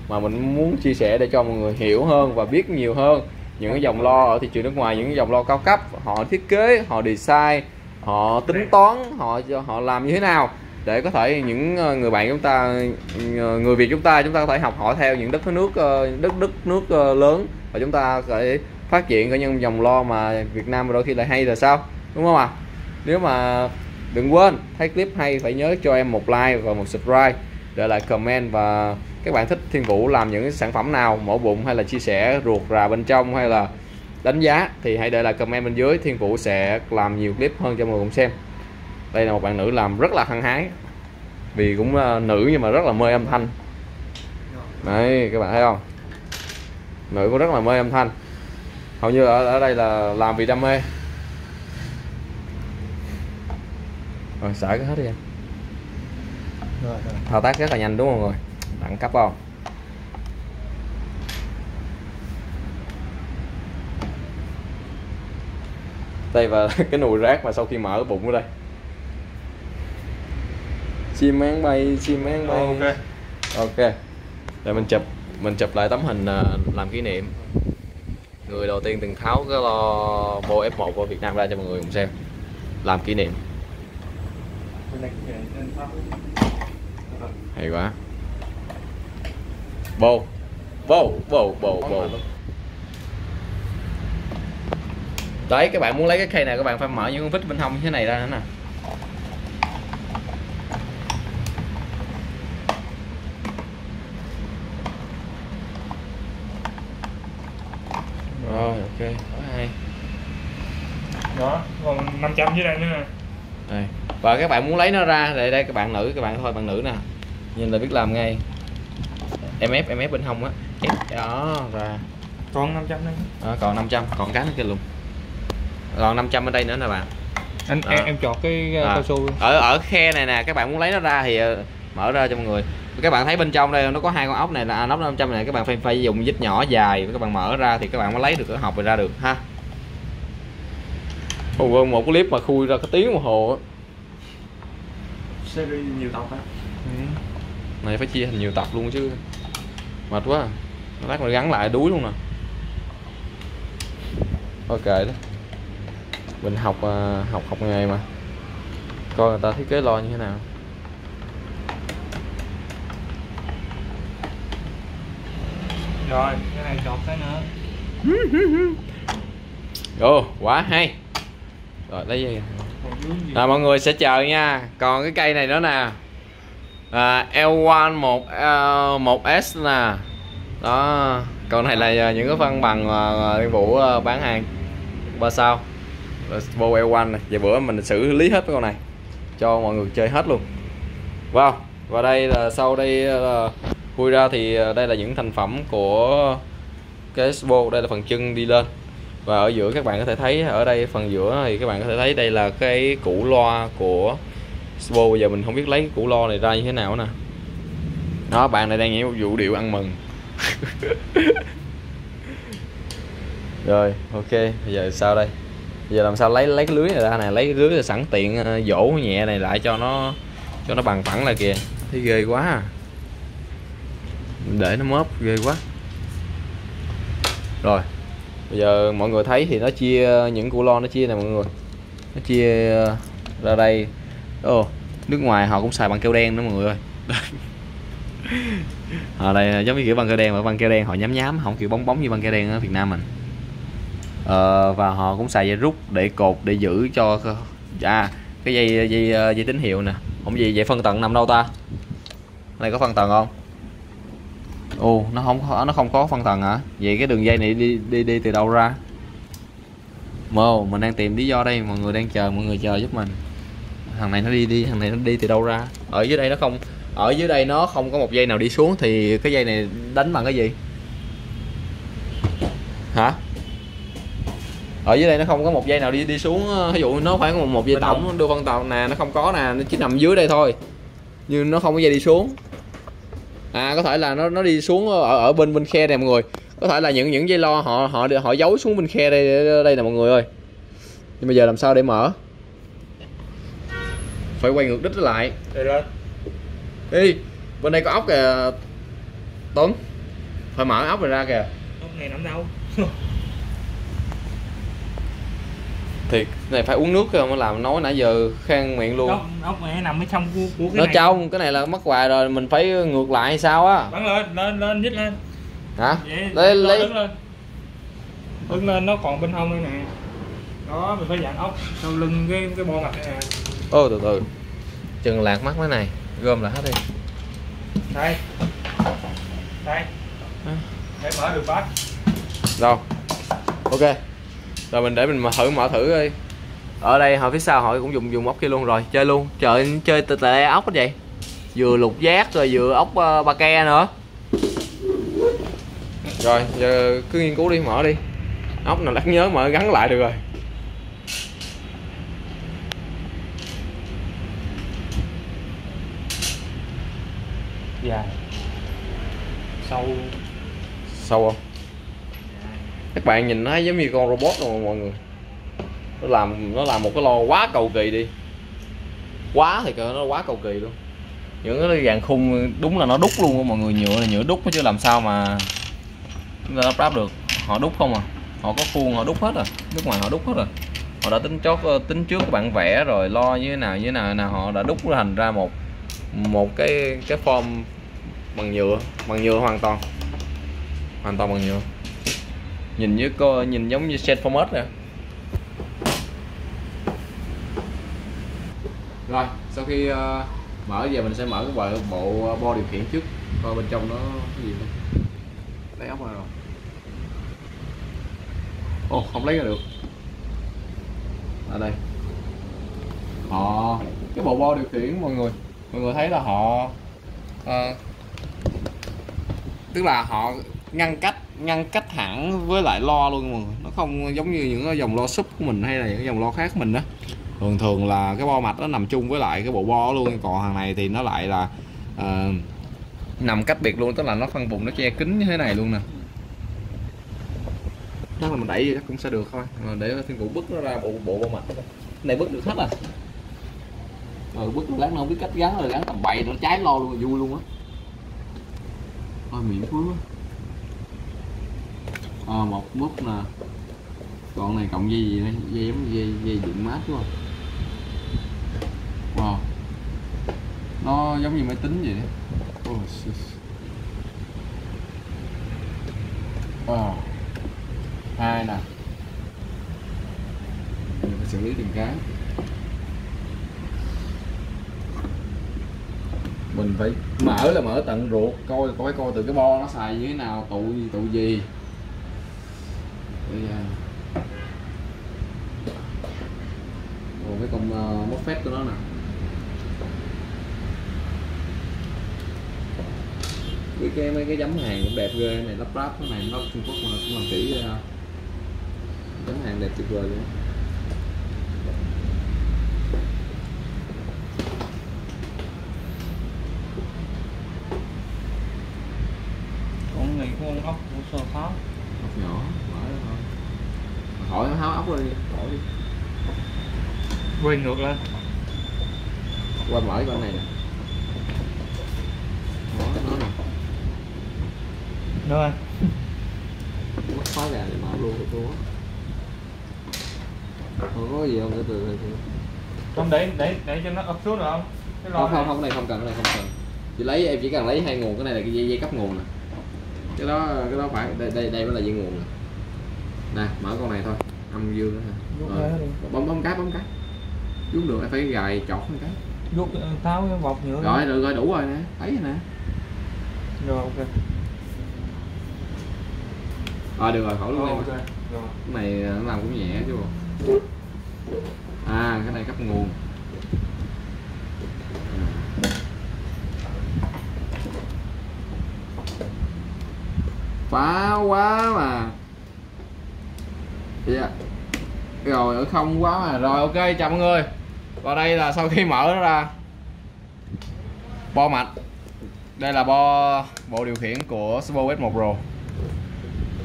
mà mình muốn chia sẻ để cho mọi người hiểu hơn và biết nhiều hơn những cái dòng lo ở thị trường nước ngoài, những cái dòng lo cao cấp họ thiết kế, họ design, họ tính toán, họ họ làm như thế nào để có thể những người bạn chúng ta, người Việt chúng ta, chúng ta có thể học hỏi họ theo những đất nước đất đất nước lớn và chúng ta có thể phát triển ở những dòng lo mà Việt Nam đôi khi lại hay là sao, đúng không ạ? À? Nếu mà đừng quên thấy clip hay phải nhớ cho em một like và một subscribe, để lại comment và các bạn thích Thiên Vũ làm những sản phẩm nào, mổ bụng hay là chia sẻ ruột rà bên trong hay là đánh giá thì hãy để lại comment bên dưới, Thiên Vũ sẽ làm nhiều clip hơn cho mọi người cùng xem. Đây là một bạn nữ làm rất là hăng hái, vì cũng nữ nhưng mà rất là mê âm thanh. Đấy các bạn thấy không, nữ cũng rất là mê âm thanh, hầu như ở, ở đây là làm vì đam mê. Rồi xả cái hết đi em. Thao tác rất là nhanh đúng không mọi người, đẳng cấp không? Đây và cái nồi rác mà sau khi mở bụng ở đây. Chim én bay, chim én bay. Ok. Ok. Để mình chụp, mình chụp lại tấm hình làm kỷ niệm. Người đầu tiên từng tháo cái lo Bose ép một của Việt Nam ra cho mọi người cùng xem, làm kỷ niệm. Hay quá. Bô Bô Bô Bô Bô đấy, các bạn muốn lấy cái cây này các bạn phải mở những con vít bên hông như thế này ra nữa nè. Rồi ok, có hai đó, còn năm trăm dưới đây nữa nè. Đây. Và các bạn muốn lấy nó ra đây, đây các bạn nữ, các bạn thôi bạn nữ nè, nhìn là biết làm ngay. Em ép, em ép bên hông á, đó ra. Còn năm trăm đây. Đó, còn năm trăm, còn cái nữa kia luôn. Còn năm trăm ở đây nữa nè bạn. Anh à. em em chọt cái cao su. Ở ở khe này nè, các bạn muốn lấy nó ra thì mở ra cho mọi người. Các bạn thấy bên trong đây nó có hai con ốc này là ốc năm trăm này, các bạn phải phải dùng vít nhỏ dài, các bạn mở ra thì các bạn mới lấy được cái hộp này ra được ha. Ồ, một cái clip mà khui ra cái tiếng đồng hồ á. Series nhiều tập á. Ừ. Này phải chia thành nhiều tập luôn chứ. Mệt quá. Lát mình gắn lại đuối luôn nè. Ok đó. Mình học học học nghề mà. Coi người ta thiết kế lo như thế nào. Rồi, cái này chọt cái nữa. Ồ, quá hay. Rồi lấy gì? Là mọi người sẽ chờ nha. Còn cái cây này nữa nè, à, e một một ét nè. Đó. Còn này là những cái phân bằng Thiên Vũ bán hàng ba sao Spow e một này. Về bữa mình xử lý hết cái con này cho mọi người chơi hết luôn. Wow. Và đây là sau đây là khui ra thì đây là những thành phẩm của cái Spow. Đây là phần chân đi lên. Và ở giữa các bạn có thể thấy, ở đây phần giữa thì các bạn có thể thấy đây là cái củ loa của Spow. Bây giờ mình không biết lấy cái củ loa này ra như thế nào nè. Đó, bạn này đang nghĩ một vụ điệu ăn mừng. Rồi, ok, bây giờ sao đây? Bây giờ làm sao lấy lấy cái lưới này ra nè, lấy cái lưới sẵn tiện dỗ nhẹ này lại cho nó cho nó bằng phẳng lại kìa. Thấy ghê quá à. Để nó móp ghê quá. Rồi. Bây giờ mọi người thấy thì nó chia những củ lo, nó chia này mọi người, nó chia ra đây. Ồ, nước ngoài họ cũng xài bằng keo đen nữa mọi người ơi. Ở đây giống như kiểu bằng keo đen, mà bằng keo đen họ nhám nhám, không kiểu bóng bóng như bằng keo đen ở Việt Nam mình. Ờ, và họ cũng xài dây rút để cột để giữ cho à, cái dây dây dây tín hiệu nè. Không gì vậy, phân tần nằm đâu ta? Này có phân tần không? Ồ, nó không nó không có phân tầng hả? Vậy cái đường dây này đi đi đi từ đâu ra? Mô, mình đang tìm lý do đây, mọi người đang chờ, mọi người chờ giúp mình. Thằng này nó đi đi, thằng này nó đi từ đâu ra? Ở dưới đây nó không, ở dưới đây nó không có một dây nào đi xuống thì cái dây này đánh bằng cái gì? Hả? Ở dưới đây nó không có một dây nào đi đi xuống, ví dụ nó khoảng một dây tổng đưa phân tàu nè, nó không có nè, nó chỉ nằm dưới đây thôi. Nhưng nó không có dây đi xuống. À, có thể là nó nó đi xuống ở ở bên bên khe này mọi người. Có thể là những những dây lo họ họ họ giấu xuống bên khe đây đây nè mọi người ơi. Nhưng bây giờ làm sao để mở? Phải quay ngược đít lại. Đi, bên đây có ốc kìa Tuấn. Phải mở ốc này ra kìa. Ốc này nằm đâu? Thiệt, này phải uống nước không, làm nói nãy giờ khang miệng luôn. Ốc, ốc này nằm ở trong của, của cái nó này. Nó trong, cái này là mất hoài rồi, mình phải ngược lại hay sao á? Bắn lên, lên, lên, nhích lên. Hả? Vậy, lấy, lấy. Đứng lên. Đứng lên, nó còn bên hông đây nè. Đó, mình phải dạng ốc sau lưng cái, cái bo mặt này nè. Ô, từ từ. Chừng lạc mắt cái này, gom lại hết đi. Đây. Đây. Để mở được bát. Đâu? Ok. Rồi mình để mình mà thử mở thử đi. Ở đây họ phía sau họ cũng dùng dùng ốc kia luôn rồi, chơi luôn. Trời, chơi tè tè ốc hết vậy. Vừa lục giác rồi vừa ốc uh, ba ke nữa. Rồi, giờ cứ nghiên cứu đi, mở đi. Ốc nào lắc nhớ mở gắn lại được rồi. Dài. Sâu. Sâu không? Các bạn nhìn nó giống như con robot rồi mọi người. Nó làm nó làm một cái lo quá cầu kỳ đi. Quá thì nó quá cầu kỳ luôn. Những cái dạng khung đúng là nó đúc luôn á mọi người, nhựa là nhựa đúc chứ làm sao mà chúng ta lắp ráp được. Họ đúc không à. Họ có khuôn họ đúc hết rồi, nước ngoài họ đúc hết rồi. Họ đã tính chót tính trước các bạn vẽ rồi lo như thế nào như thế nào nào họ đã đúc thành ra một một cái cái form bằng nhựa, bằng nhựa hoàn toàn. Hoàn toàn bằng nhựa. Nhìn như cô nhìn giống như set format nè. Rồi, sau khi uh, mở về mình sẽ mở cái bộ, bộ bo điều khiển trước coi bên trong nó cái gì không. Lấy ốc ra rồi. Ồ, oh, không lấy ra được. Ở đây. Họ cái bộ bo điều khiển mọi người, mọi người thấy là họ uh, tức là họ ngăn cách ngăn cách hẳn với lại lo luôn mọi người. Nó không giống như những dòng lo súp của mình hay là những dòng lo khác của mình đó. Thường thường là cái bo mạch nó nằm chung với lại cái bộ bo luôn, còn hàng này thì nó lại là uh, nằm cách biệt luôn, tức là nó phân vùng nó che kín như thế này luôn nè. Chắc là mình đẩy chắc cũng sẽ được thôi. Để Thiên Vũ bứt nó ra bộ bộ bo mạch. Cái này bứt được hết à. Rồi bứt lát nó không biết cách gắn rồi gắn tầm bậy nó cháy lo luôn, vui luôn á. Thôi miệng quá. À, một nút nè, đoạn này cộng dây gì đây, dây giống dây dây điện mát đúng không? Wow, nó giống như máy tính vậy. Oh, wow, hai nè, mình phải xử lý từng cái, mình phải mở là mở tận ruột, coi coi coi từ cái bo nó xài như thế nào, tụ gì tụ gì. Còn cái con uh, móc phép của nó nè. Cái cái mấy cái giấm hàng cũng đẹp ghê này, lắp ráp cái này nó Trung Quốc mà cũng làm kỹ ghê. Giấm hàng đẹp tuyệt vời luôn. Con này con ốc của sơ pháo. Ốc nhỏ. Khỏi háo ốc lên đi, khỏi đi. Quay ngược lên. Qua mở cái con này nè. Đó, nó nè. Được rồi. Mất khóa gà để mở luôn rồi cô á. Không có gì không, từ từ từ từ. Không, để, để, để cho nó ập xuống được không? Cái không, không, không, cái này không cần, cái này không cần. Chị lấy, em chỉ cần lấy hai nguồn, cái này là cái dây, dây cấp nguồn nè. Cái đó, cái đó phải, đây, đây, đây mới là dây nguồn nè. Nè, mở con này thôi, âm dương nữa hả? Bấm bấm cái, bấm cái. Rút được, phải gài chọt một cái. Rút tháo cái bọc nữa. Rồi, rồi, rồi đủ rồi nè, thấy rồi nè. Rồi, ok. Rồi, được rồi, khỏi luôn em. Okay. Cái này nó làm cũng nhẹ chứ bộ. À, cái này cấp nguồn. Phá quá mà. Dạ, yeah. rồi, không quá mà. Rồi ok chào mọi người. Và đây là sau khi mở nó ra, bo mạch. Đây là bo bộ điều khiển của Spow ét một Pro.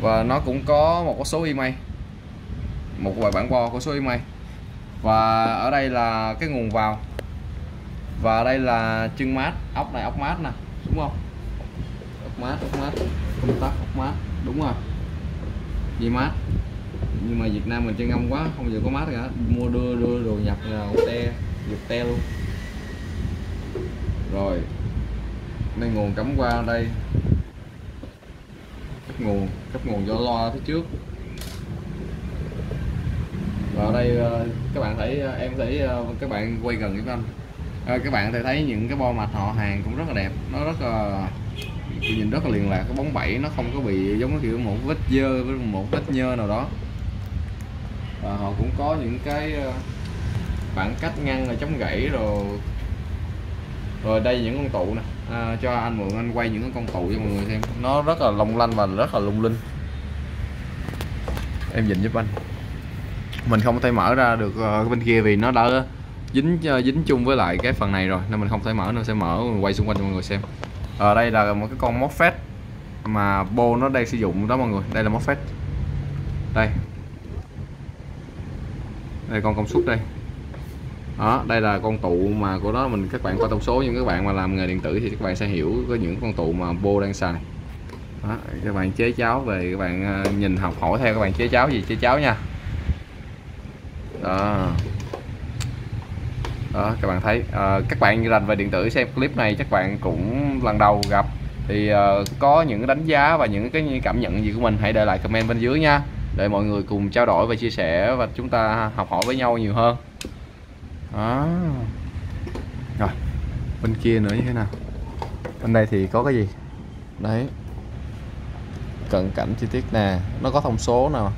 Và nó cũng có một số i em e i, một vài bản bo của số i em e i. Và ở đây là cái nguồn vào. Và đây là chân mát, ốc này ốc mát nè, đúng không? Ốc mát, ốc mát, công tắc ốc mát, đúng rồi. Vì mát. Nhưng mà Việt Nam mình chơi ngâm quá, không giờ có mát cả. Mua đưa đưa đồ nhập là te, giật te luôn. Rồi. Đây nguồn cắm qua đây. Cấp nguồn, cấp nguồn do loa phía trước. Và ở đây các bạn thấy, em thấy các bạn quay gần với anh. À, các bạn thể thấy những cái bo mạch họ hàng cũng rất là đẹp, nó rất là nhìn rất là liền lạc, cái bóng bẩy nó không có bị giống kiểu một vết dơ với một vết nhơ nào đó. Và họ cũng có những cái khoảng cách ngăn là chống gãy rồi. Rồi đây những con tụ nè, à, cho anh mượn anh quay những con tụ cho mọi người xem, nó rất là long lanh và rất là lung linh. Em nhìn giúp anh, mình không thể mở ra được bên kia vì nó đã dính dính chung với lại cái phần này rồi nên mình không thể mở nữa, sẽ mở mình quay xung quanh cho mọi người xem. Ở à, đây là một cái con MOSFET mà Bo nó đang sử dụng đó mọi người. Đây là MOSFET, đây đây con công suất đây đó, đây là con tụ mà của nó mình. Các bạn coi tổng số, nhưng các bạn mà làm nghề điện tử thì các bạn sẽ hiểu có những con tụ mà Bo đang xài đó. Các bạn chế cháo về các bạn nhìn học hỏi theo, các bạn chế cháo gì chế cháo nha đó. Đó, các bạn thấy à, các bạn rành về điện tử xem clip này chắc bạn cũng lần đầu gặp thì uh, có những đánh giá và những cái cảm nhận gì của mình hãy để lại comment bên dưới nha, để mọi người cùng trao đổi và chia sẻ và chúng ta học hỏi với nhau nhiều hơn đó. Rồi bên kia nữa như thế nào, bên đây thì có cái gì đấy, cận cảnh chi tiết nè, nó có thông số nào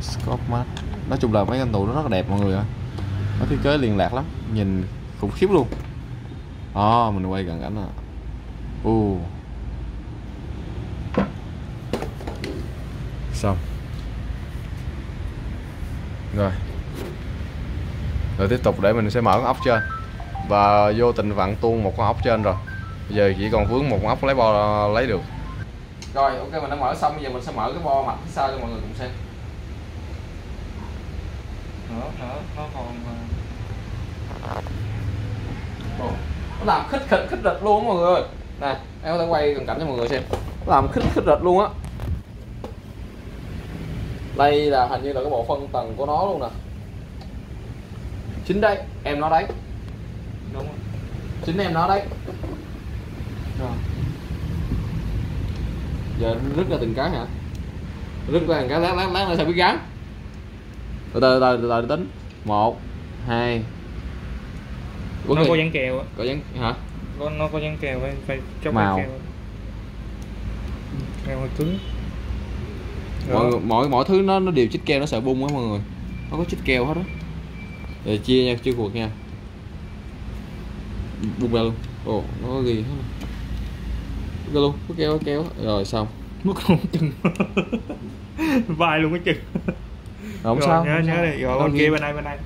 scope mát, nói chung là mấy anh tụ nó rất là đẹp mọi người ạ. Nó thiết kế liên lạc lắm, nhìn khủng khiếp luôn. Ồ, à, mình quay gần ảnh à. Uh. Xong. Rồi. Rồi tiếp tục để mình sẽ mở con ốc trên. Và vô tình vặn tuôn một con ốc trên rồi. Bây giờ chỉ còn vướng một con ốc lấy bo lấy được. Rồi, ok mình đã mở xong, bây giờ mình sẽ mở cái bo mặt phía sau cho mọi người cùng xem. Nó, nó, nó còn oh, nó làm khích khích khích rịch luôn mọi người. Nè, em có thể quay cận cảnh cho mọi người xem. Nó làm khích khích rịch luôn á. Đây là hình như là cái bộ phân tầng của nó luôn nè. Chính đây, em nói đấy. Đúng rồi. Chính em nói đấy. Rồi. Giờ rứt ra từng cái hả? Rứt ra từng cái lát lát lát nó sẽ biết gắn. Từ từ từ từ từ tính một hai. Nó có dán kèo á. Có dán hả? Có, nó có dán kèo, phải phải chống màu. Kèo. Kèo hơi cứng. Mọi mọi mọi thứ nó nó đều chích keo, nó sợ bung á mọi người. Nó có chích keo hết á. Rồi chia nha, chia cuộc nha. Bung ra luôn. Ồ, nó có ghi hết. Ra luôn, có keo có keo. Rồi xong. Nó còn chừng. Vai luôn cái chừng. Không rồi, sao nhớ không nhớ sao? Đi rồi con kia bên đây bên đây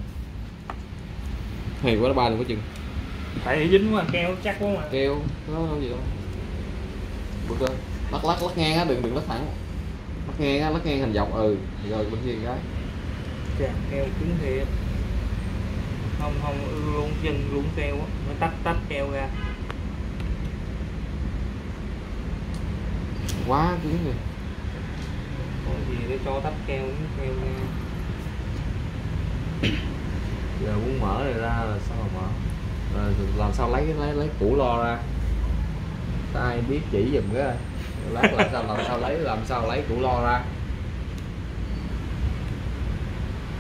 thì quá ba đừng có chừng phải dính quá keo chắc quá mà keo nó không gì đâu bực lên lắc lắc lắc ngang á, đừng đừng lắc thẳng, lắc ngang á, lắc ngang thành dọc. Ừ rồi bên kia cái chà keo cứng thiệt, không không luôn chân luôn keo á, nó tách tách keo ra quá cứng rồi. Gì để cho tách keo keo nha. Giờ muốn mở này ra là sao mà mở? Rồi làm sao lấy lấy lấy củ lo ra? Ai biết chỉ dùm cái. Lát làm sao làm sao lấy làm sao lấy củ lo ra?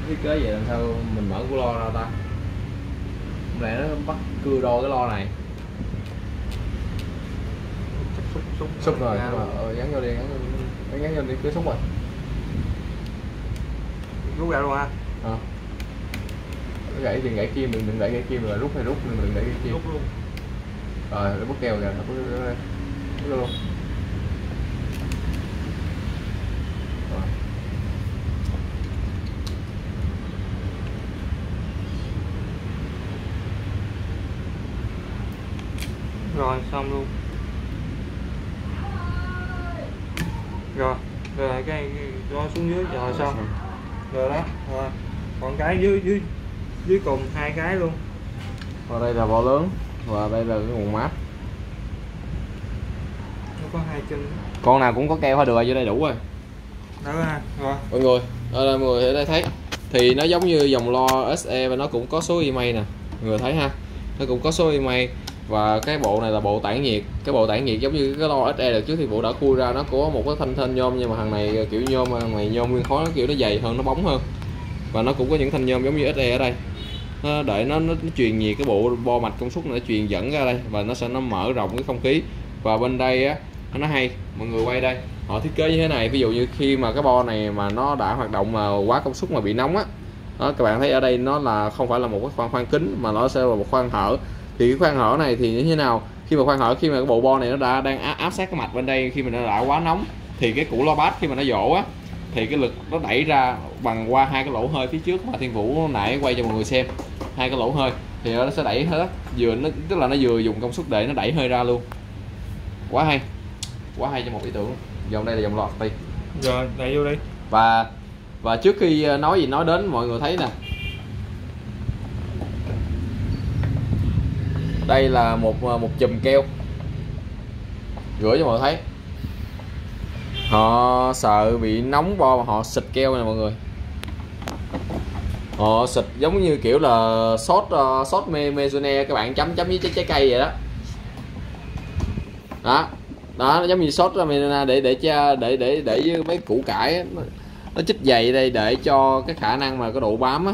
Thiết kế vậy làm sao mình mở củ lo ra ta? Không lẽ nó bắt cưa đôi cái lo này? Xúc xúc xúc rồi. Ờ gắn vô đi, gắn vô đi. Anh gắn lên đi, cứ xúc rồi. Rút ra luôn ha. Ờ. À. Gãy đừng gãy kim, đừng đừng gãy gãy kim rồi rút hay rút, đừng đừng gãy gãy kim. Rút luôn. Rồi, để bút keo kìa, bút đây. Rút luôn. Rồi. Rồi xong luôn. Rồi, rồi cái nó xuống dưới rồi xong. Rồi đó, rồi. Còn cái dưới dưới dưới cùng hai cái luôn. Và đây là vỏ lớn và đây là cái nguồn mát. Nó có hai chân. Con nào cũng có keo hết được rồi, vô đây đủ rồi. Đó ha. Rồi. Mọi người, mọi người ở đây thấy thì nó giống như dòng loa ét e và nó cũng có số i em e i nè. Mọi người thấy ha. Nó cũng có số i em e i. Và cái bộ này là bộ tản nhiệt. Cái bộ tản nhiệt giống như cái loa ét e được trước thì bộ đã khui ra, nó có một cái thanh thên nhôm, nhưng mà thằng này kiểu nhôm, thằng này nhôm nguyên khối, nó kiểu nó dày hơn, nó bóng hơn. Và nó cũng có những thanh nhôm giống như ét e ở đây. Nó để nó nó, nó truyền nhiệt, cái bộ bo mạch công suất nó truyền dẫn ra đây và nó sẽ nó mở rộng cái không khí. Và bên đây á, nó hay, mọi người quay đây. Họ thiết kế như thế này, ví dụ như khi mà cái bo này mà nó đã hoạt động mà quá công suất mà bị nóng á. Đó, các bạn thấy ở đây nó là không phải là một cái khoang khoang kính mà nó sẽ là một khoang hở. Thì cái khoang hở này thì như thế nào, khi mà khoang hở, khi mà cái bộ bo này nó đã đang áp, áp sát cái mạch bên đây, khi mà nó đã quá nóng thì cái củ loa bass khi mà nó dỗ á thì cái lực nó đẩy ra bằng qua hai cái lỗ hơi phía trước mà Thiên Vũ nãy quay cho mọi người xem, hai cái lỗ hơi thì nó sẽ đẩy hết, vừa nó tức là nó vừa dùng công suất để nó đẩy hơi ra luôn. Quá hay, quá hay cho một ý tưởng. Dòng đây là dòng lọt đi rồi, đẩy vô đi. Và và trước khi nói gì nói đến, mọi người thấy nè, đây là một một chùm keo gửi cho mọi người thấy. Họ sợ bị nóng bo mà họ xịt keo này mọi người, họ xịt giống như kiểu là sốt sốt me mezone, các bạn chấm chấm với trái, trái cây vậy đó. Đó đó, nó giống như sốt mezone để để để để để với mấy củ cải ấy. Nó chích dày đây để cho cái khả năng mà cái độ bám á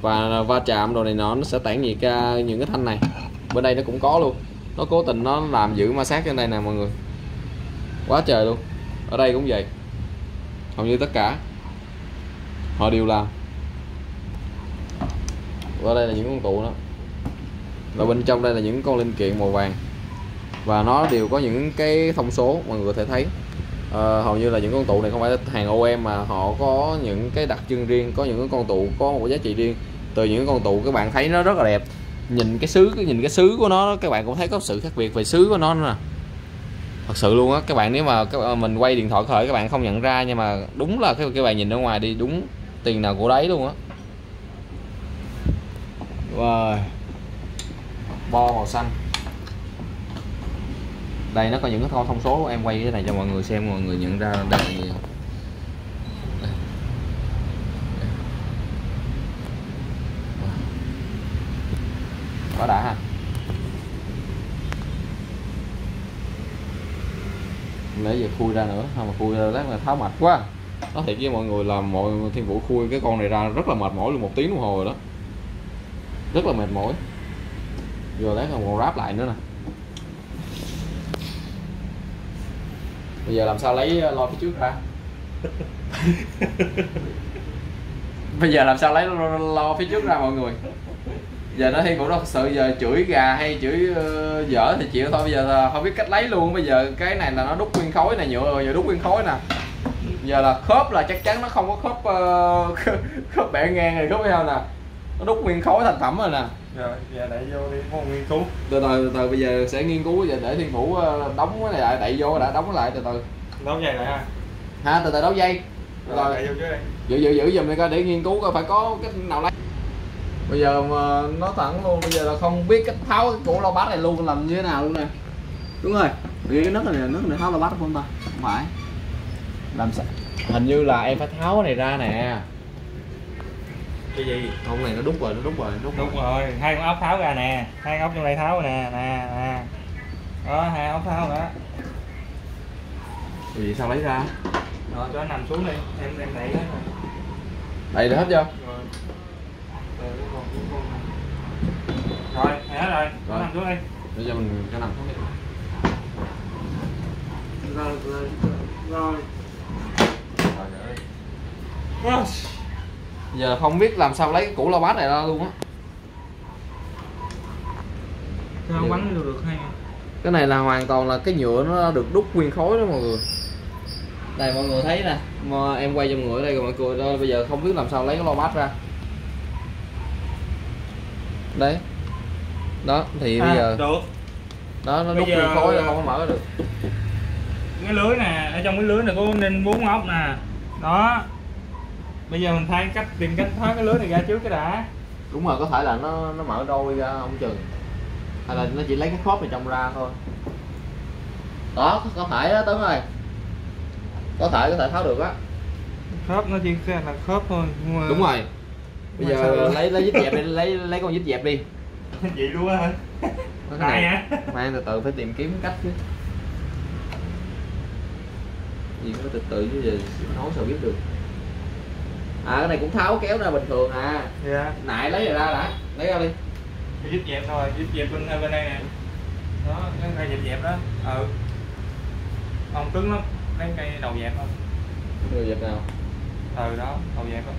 và va chạm đồ này nọ, nó sẽ tản nhiệt ra những cái thanh này. Bên đây nó cũng có luôn, nó cố tình nó làm giữ ma sát trên đây nè mọi người, quá trời luôn. Ở đây cũng vậy, hầu như tất cả họ đều làm. Ở đây là những con tụ đó, và bên trong đây là những con linh kiện màu vàng và nó đều có những cái thông số mọi người có thể thấy. Uh, hầu như là những con tụ này không phải hàng o em mà họ có những cái đặc trưng riêng, có những con tụ có một giá trị riêng. Từ những con tụ các bạn thấy nó rất là đẹp, nhìn cái sứ nhìn cái sứ của nó các bạn cũng thấy có sự khác biệt về sứ của nó nữa nè, thật sự luôn á các bạn. Nếu mà các, mình quay điện thoại khởi các bạn không nhận ra, nhưng mà đúng là cái các bạn nhìn ở ngoài đi, đúng tiền nào của đấy luôn á. Wow. Bo màu xanh. Đây nó có những cái thông số, em quay cái này cho mọi người xem, mọi người nhận ra đây. Quá đã ha. Lấy giờ khui ra nữa, không mà khui ra lát là tháo mạch quá. Nó thiệt với mọi người là mọi Thiên Vũ khui cái con này ra rất là mệt mỏi luôn, một tiếng đồng hồ rồi đó. Rất là mệt mỏi. Rồi lát còn ráp lại nữa nè. Bây giờ làm sao lấy loa phía trước ra? Bây giờ làm sao lấy loa phía trước ra mọi người? Giờ nó thì cũng thật sự giờ chửi gà hay chửi uh, dở thì chịu thôi, bây giờ là không biết cách lấy luôn. Bây giờ cái này là nó đúc nguyên khối nè, nhựa rồi, giờ đúc nguyên khối nè. Giờ là khớp là chắc chắn nó không có khớp uh, khớp bẻ ngang này, khớp theo nè. Nó đúc nguyên khối thành phẩm rồi nè. Rồi, giờ đẩy vô đi, không nghiên cứu. Từ từ, từ bây giờ sẽ nghiên cứu, giờ để Thiên Vũ đóng cái này lại, đẩy vô đã, đóng lại từ từ. Đóng dây lại ha. Hả, từ từ đóng dây. Từ rồi, đẩy vô chứ đây. Giữ giữ giữ giùm đi coi, để nghiên cứu coi phải có cái nào lấy. Bây giờ mà nó thẳng luôn, bây giờ là không biết cách tháo cái củ loa bass này luôn, làm như thế nào luôn nè. Đúng rồi. Vì cái nấc này là nấc này tháo loa bass không ta? Không phải. Làm sao? Hình như là em phải tháo cái này ra nè. Cái gì? Con này nó đúng rồi, nó đúng rồi, nó đúng, đúng rồi. rồi. Hai con ốc tháo ra nè, hai con ốc trong đây tháo ra nè, nè, nè. Đó, hai ốc tháo nữa. Vì sao lấy ra? Rồi cho nó nằm xuống đi, em em đẩy hết rồi. Đẩy được hết chưa? Rồi. Rồi, hết rồi. Nó nằm xuống đi. Bây giờ mình cho nằm xuống đi. Rồi, rồi. Rồi. Rồi. Giờ không biết làm sao lấy cái củ loa bass này ra luôn á. Không bắn được hay. Cái này là hoàn toàn là cái nhựa nó được đúc nguyên khối đó mọi người. Đây mọi người thấy nè, mà em quay cho mọi người ở đây rồi mọi người đó, bây giờ không biết làm sao lấy cái loa bass ra. Đấy. Đó thì à, bây giờ được. Đó, nó nút giờ... khối nó không có mở được. Cái lưới nè, ở trong cái lưới này có nên bốn ốc nè. Đó. Bây giờ mình thay cách tìm cách thoát cái lưới này ra trước cái đã. Đúng rồi, có thể là nó nó mở đôi ra ông Trừng. Hay là nó chỉ lấy cái khớp này trong ra thôi. Đó, có thể đó Tuấn ơi. Có thể có thể tháo được á. Khớp nó chỉ là khớp thôi. Mà... Đúng rồi. Bây mà giờ lấy lấy dít dẹp đi, lấy lấy con dít dẹp đi. Vậy luôn á hả? Này hả? Mang từ từ phải tìm kiếm cách chứ. Gì có từ từ chứ giờ nói sao biết được. À cái này cũng tháo kéo ra bình thường à. Dạ. Nãy lấy rồi ra đã, lấy ra đi. Dít dẹp thôi, dít dẹp bên bên đây nè. Đó, cái này dẹp dẹp đó. Ừ. Ông cứng lắm, lấy cây đầu dẹp không? Đầu dẹp nào? Ừ đó, đầu dẹp đó.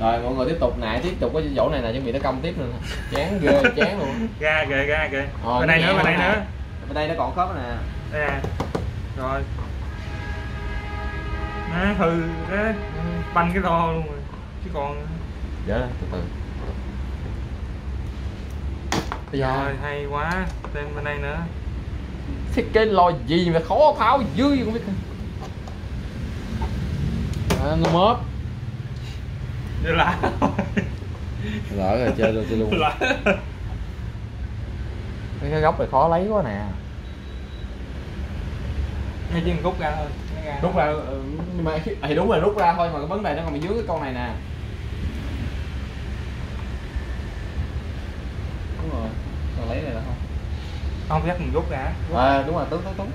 Rồi mọi người tiếp tục nãy tiếp tục cái chỗ này là chuẩn bị nó công tiếp nữa nè. Chán ghê, chán luôn. Ra kìa, ra kìa. Ở đây nữa, ở đây nữa. Ở đây nó còn khớp nè. Đây nè. Rồi. Nó hư cái banh cái lo luôn rồi. Chứ còn dạ từ từ. Bây giờ rồi, hay quá. Tên bên đây nữa. Thế cái lò gì mà khó tháo dữ không biết. À, nó mớp. Lỡ rồi chơi rồi chơi luôn. Cái góc này khó lấy quá nè. Hay chỉ rút ra thôi. Ra rút ra ừ, nhưng mà thì đúng là rút ra thôi mà cái vấn đề nó còn bị dưới cái con này nè. Đúng rồi. Còn lấy này là không. Không biết mình rút ra. Rút à, ra. Đúng rồi, Tuấn Tuấn Tuấn.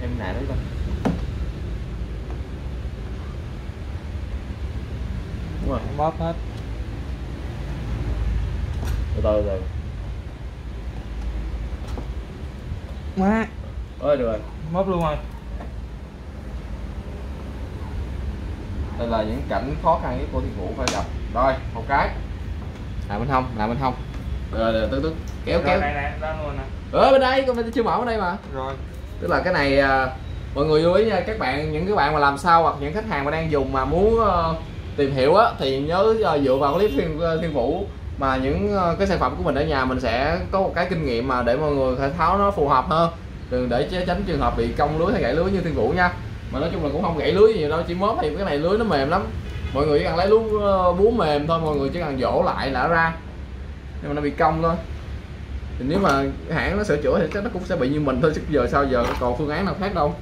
Em nè đấy coi. Đúng rồi. Bóp hết. Từ từ từ. Má. Ôi được rồi. Bóp luôn rồi. Đây là những cảnh khó khăn của Thiên Vũ phải gặp. Rồi, một cái. Làm bên hông, làm bên hông. Rồi rồi tức tức kéo kéo. Đây nè, đó luôn nè. Ờ bên đây, con mình chưa mở ở đây mà. Rồi. Tức là cái này mọi người lưu ý nha các bạn, những cái bạn mà làm sao hoặc những khách hàng mà đang dùng mà muốn tìm hiểu á thì nhớ dựa vào clip Thiên, Thiên Vũ mà những cái sản phẩm của mình ở nhà mình sẽ có một cái kinh nghiệm mà để mọi người thể tháo nó phù hợp hơn, đừng để tránh trường hợp bị cong lưới hay gãy lưới như Thiên Vũ nha. Mà nói chung là cũng không gãy lưới gì đâu, chỉ mớp thì cái này lưới nó mềm lắm, mọi người chỉ cần lấy lúa búa mềm thôi, mọi người chỉ cần dỗ lại là ra, nhưng mà nó bị cong thôi. Thì nếu mà hãng nó sửa chữa thì chắc nó cũng sẽ bị như mình thôi, chứ giờ sao giờ còn phương án nào khác đâu.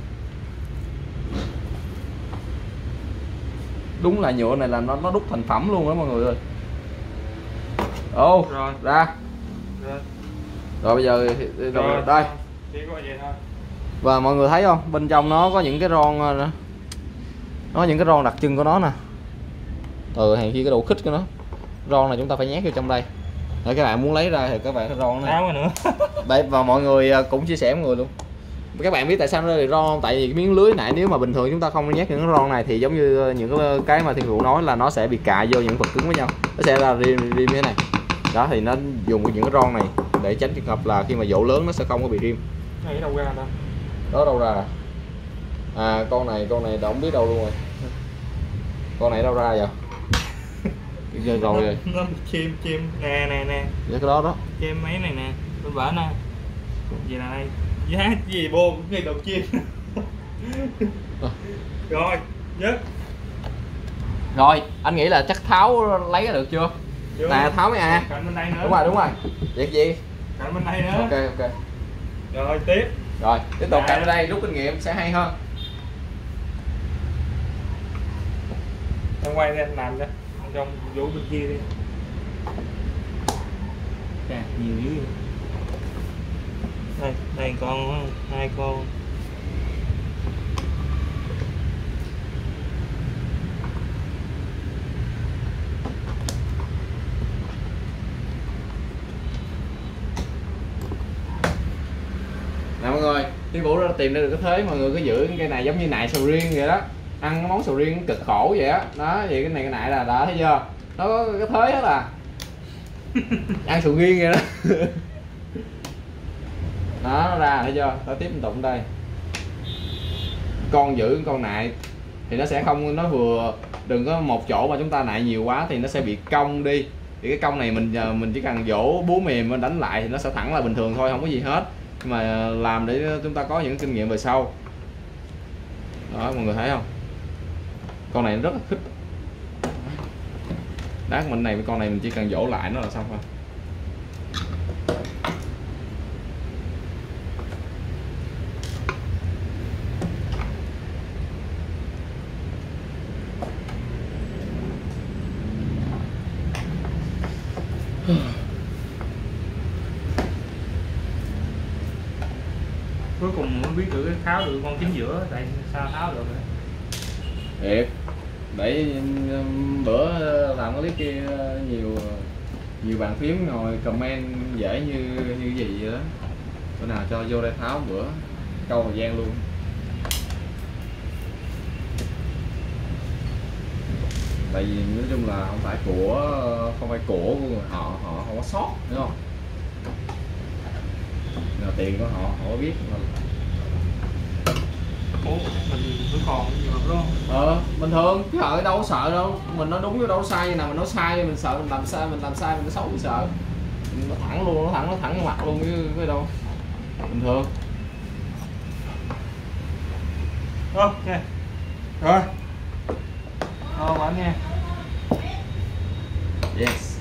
Đúng là nhựa này là nó nó đúc thành phẩm luôn đó mọi người ơi. Ô, rồi. Ra. Rồi. Rồi bây giờ thì, thì, rồi. Đây. Chỉ có vậy thôi. Và mọi người thấy không? Bên trong nó có những cái ron nữa. Nó có những cái ron đặc trưng của nó nè. Từ hàng kia cái độ khít của nó. Ron này chúng ta phải nhét vô trong đây. Để các bạn muốn lấy ra thì các bạn cái ron này. Nữa. Đấy, và mọi người cũng chia sẻ với mọi người luôn. Các bạn biết tại sao nó lại ron không? Tại vì cái miếng lưới nãy nếu mà bình thường chúng ta không nhét những cái ron này thì giống như những cái mà Thiên Vũ nói là nó sẽ bị cạ vô những vật cứng với nhau, nó sẽ là riêng riêng như thế này đó, thì nó dùng những cái ron này để tránh trường hợp là khi mà vỗ lớn nó sẽ không có bị riêng. Này đâu ra ta? Đó đâu ra? À con này con này đâu không biết đâu luôn rồi. Con này đâu ra vậy? Rồi rồi. Nó chim chim nè nè nè. Cái đó đó. Chim mấy này nè, tôi vỡ nè. Gì là đây? Giá gì bô cũng ngay đầu chim. Rồi dứt. Rồi anh nghĩ là chắc tháo lấy ra được chưa? Chưa. Nè tháo mấy à. Cạnh bên đây nữa. Đúng rồi đúng rồi. Việc gì? Cạnh bên đây nữa. Ok ok. Rồi tiếp. Rồi tiếp tục cạnh bên đây rút kinh nghiệm sẽ hay hơn. Anh quay ra anh làm cho. Trong vũ bên kia đi. Chà nhiều dữ vậy. Đây, đây con hai con. Nè mọi người, Thiên Vũ đã tìm ra được cái thế mọi người cứ giữ cái này giống như nại sầu riêng vậy đó. Ăn món sầu riêng cực khổ vậy á. Đó. Đó, vậy cái này cái nại là đã thấy chưa? Nó có cái thế hết à. Ăn sầu riêng vậy đó. Đó, nó ra thấy chưa? Nó tiếp tục đây. Con giữ con nại thì nó sẽ không, nó vừa đừng có một chỗ mà chúng ta nại nhiều quá thì nó sẽ bị cong đi. Thì cái cong này mình mình chỉ cần vỗ búa mềm mình đánh lại thì nó sẽ thẳng là bình thường thôi, không có gì hết. mà làm để chúng ta có những kinh nghiệm về sau. Đó, mọi người thấy không, con này rất là khích đá của mình này, con này mình chỉ cần dỗ lại nó là xong thôi. Cuối cùng muốn biết tự tháo được con chính giữa, tại sao tháo được nữa? Để, để bữa làm cái clip kia nhiều nhiều bạn phím ngồi comment dễ như như gì vậy đó. Bữa nào cho vô đây tháo bữa, câu thời gian luôn. Tại vì nói chung là không phải của không phải của họ, họ không có sót, đúng không? Là tiền của họ, họ biết mà. Ủa, mình vẫn còn nhiều lắm đúng không? Ờ, bình thường, chứ ở đâu có sợ đâu. Mình nói đúng với đâu có sai, nào mình nói sai mình sợ, mình làm sai, mình làm sai, mình nói xấu mình sợ. Nó thẳng luôn, nó thẳng, nó thẳng mặt luôn chứ cái đâu. Bình thường. Ok. Rồi. Thôi bạn nha. Yes.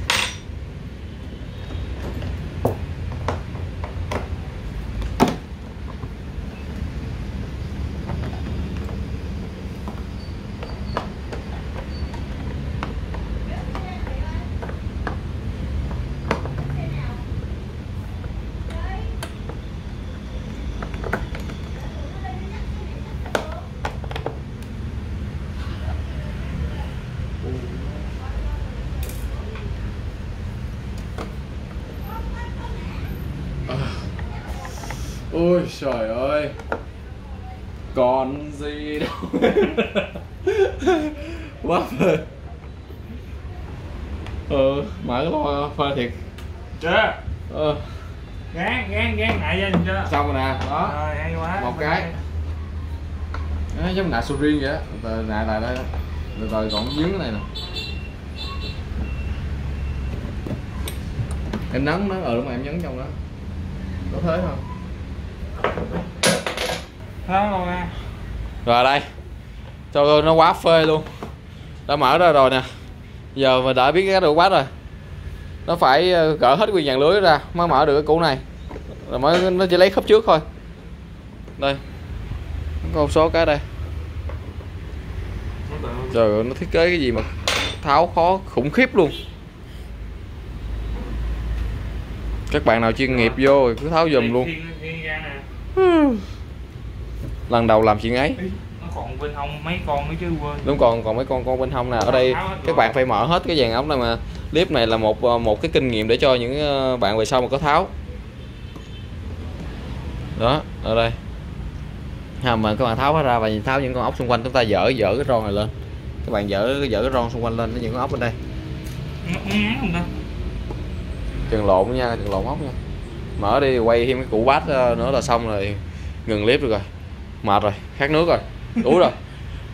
Ôi trời ơi, còn gì đâu. Quá phê. Ờ, mở cái lo phê thiệt. Chưa. Ờ. Gán, gán, gán lại cho anh chưa. Xong rồi nè, đó. Rồi, hay quá. Một cái. Nó giống nạ sầu riêng vậy á. Từ nạ lại đây. Từ từ còn dướng cái này nè. Em nấn nó, ờ đúng rồi em nhấn trong đó. Có thế không? Luôn à. Rồi đây, trời ơi nó quá phê luôn. Đã mở ra rồi nè. Giờ mình đã biết cái đồ quá rồi. Nó phải gỡ hết nguyên dàn lưới ra mới mở được cái củ này. Rồi mới nó chỉ lấy khớp trước thôi. Đây, có một số cái đây. Trời ơi nó thiết kế cái gì mà tháo khó khủng khiếp luôn. Các bạn nào chuyên nghiệp vô cứ tháo giùm luôn. Lần đầu làm chuyện ấy. Nó còn bên hông mấy con nữa chứ quên. Đúng, còn còn mấy con con bên hông nè. Ở đây các bạn phải mở hết cái dàn ống này mà. Clip này là một một cái kinh nghiệm để cho những bạn về sau mà có tháo. Đó, ở đây. À, mà các bạn tháo hết ra và tháo những con ốc xung quanh, chúng ta dỡ dỡ cái ron này lên. Các bạn dỡ dỡ cái ron xung quanh lên với những con ốc bên đây. Chừng lộn nha, chừng lộn ốc nha. Mở đi quay thêm cái củ bát nữa là xong rồi, ngừng clip được rồi. Mệt rồi, khát nước rồi, đủ rồi.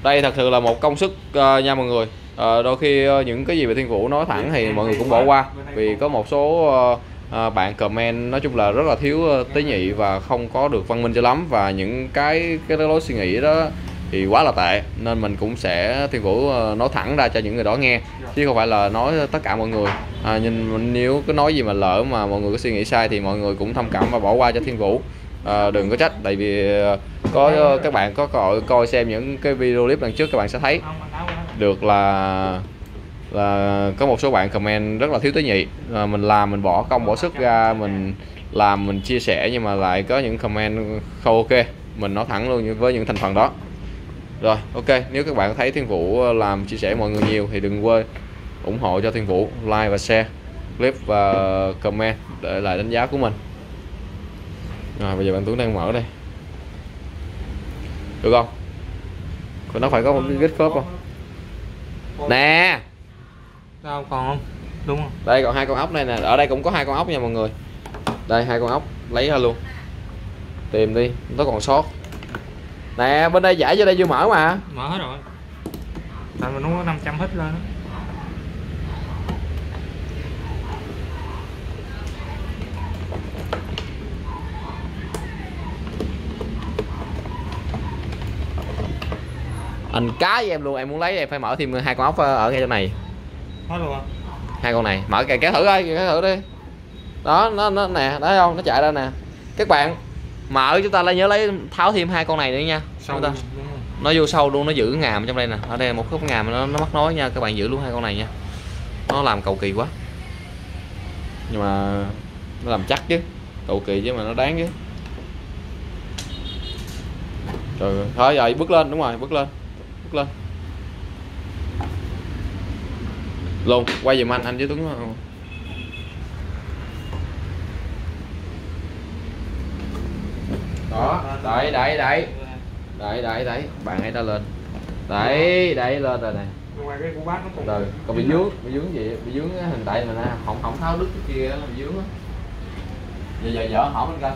Đây thật sự là một công sức uh, nha mọi người. uh, Đôi khi uh, những cái gì về Thiên Vũ nói thẳng thì mọi người cũng bỏ qua. Vì có một số uh, uh, bạn comment nói chung là rất là thiếu uh, tế nhị và không có được văn minh cho lắm. Và những cái cái lối suy nghĩ đó thì quá là tệ. Nên mình cũng sẽ Thiên Vũ uh, nói thẳng ra cho những người đó nghe. Chứ không phải là nói tất cả mọi người. à, nhìn, Nếu cứ nói gì mà lỡ mà mọi người có suy nghĩ sai thì mọi người cũng thông cảm và bỏ qua cho Thiên Vũ. À, đừng có trách, tại vì có các bạn có coi coi xem những cái video clip lần trước các bạn sẽ thấy được là là có một số bạn comment rất là thiếu tế nhị. à, mình làm mình bỏ công bỏ sức ra, mình làm mình chia sẻ nhưng mà lại có những comment không ok, mình nói thẳng luôn với những thành phần đó. Rồi ok, nếu các bạn thấy Thiên Vũ làm chia sẻ mọi người nhiều thì đừng quên ủng hộ cho Thiên Vũ like và share clip và comment để lại đánh giá của mình. Rồi bây giờ bạn Tuấn đang mở đây. Được không? Còn nó phải có một cái vết khớp không? Nè. Đâu còn không? Đúng không? Đây còn hai con ốc này nè, ở đây cũng có hai con ốc nha mọi người. Đây hai con ốc, lấy ra luôn. Tìm đi, nó còn sót. Nè, bên đây giải vô đây chưa mở mà. Mở hết rồi. Tại mình nó có năm trăm hít lên đó. Anh cá với em luôn, em muốn lấy em phải mở thêm hai con ốc ở ngay chỗ này. Hết luôn hả? Hai con này, mở kìa, kéo thử ơi, kéo thử đi. Đó, nó nó nè, thấy không? Nó chạy ra nè. Các bạn mở chúng ta lại nhớ lấy tháo thêm hai con này nữa nha. Xong ta. Nó vô sâu luôn, nó giữ ngàm trong đây nè. Ở đây một khúc ngàm nó nó mắc nối nha, các bạn giữ luôn hai con này nha. Nó làm cầu kỳ quá. Nhưng mà nó làm chắc chứ. Cầu kỳ chứ mà nó đáng chứ. Trời ơi, thôi giờ bước lên, đúng rồi, bước lên. Bước lên. Luôn, quay giùm anh, anh với Tuấn. Đó, đẩy, đẩy, đẩy. Đẩy, đẩy, đẩy, bạn hãy ta lên. Đẩy, đẩy lên rồi nè. Ngoài cái của bác nó còn... Rồi, còn bị vướng, bị vướng gì? Bị vướng hình tại mình không không tháo đứt cái kia nó bị vướng á. Giờ giờ dở hỏng lên coi.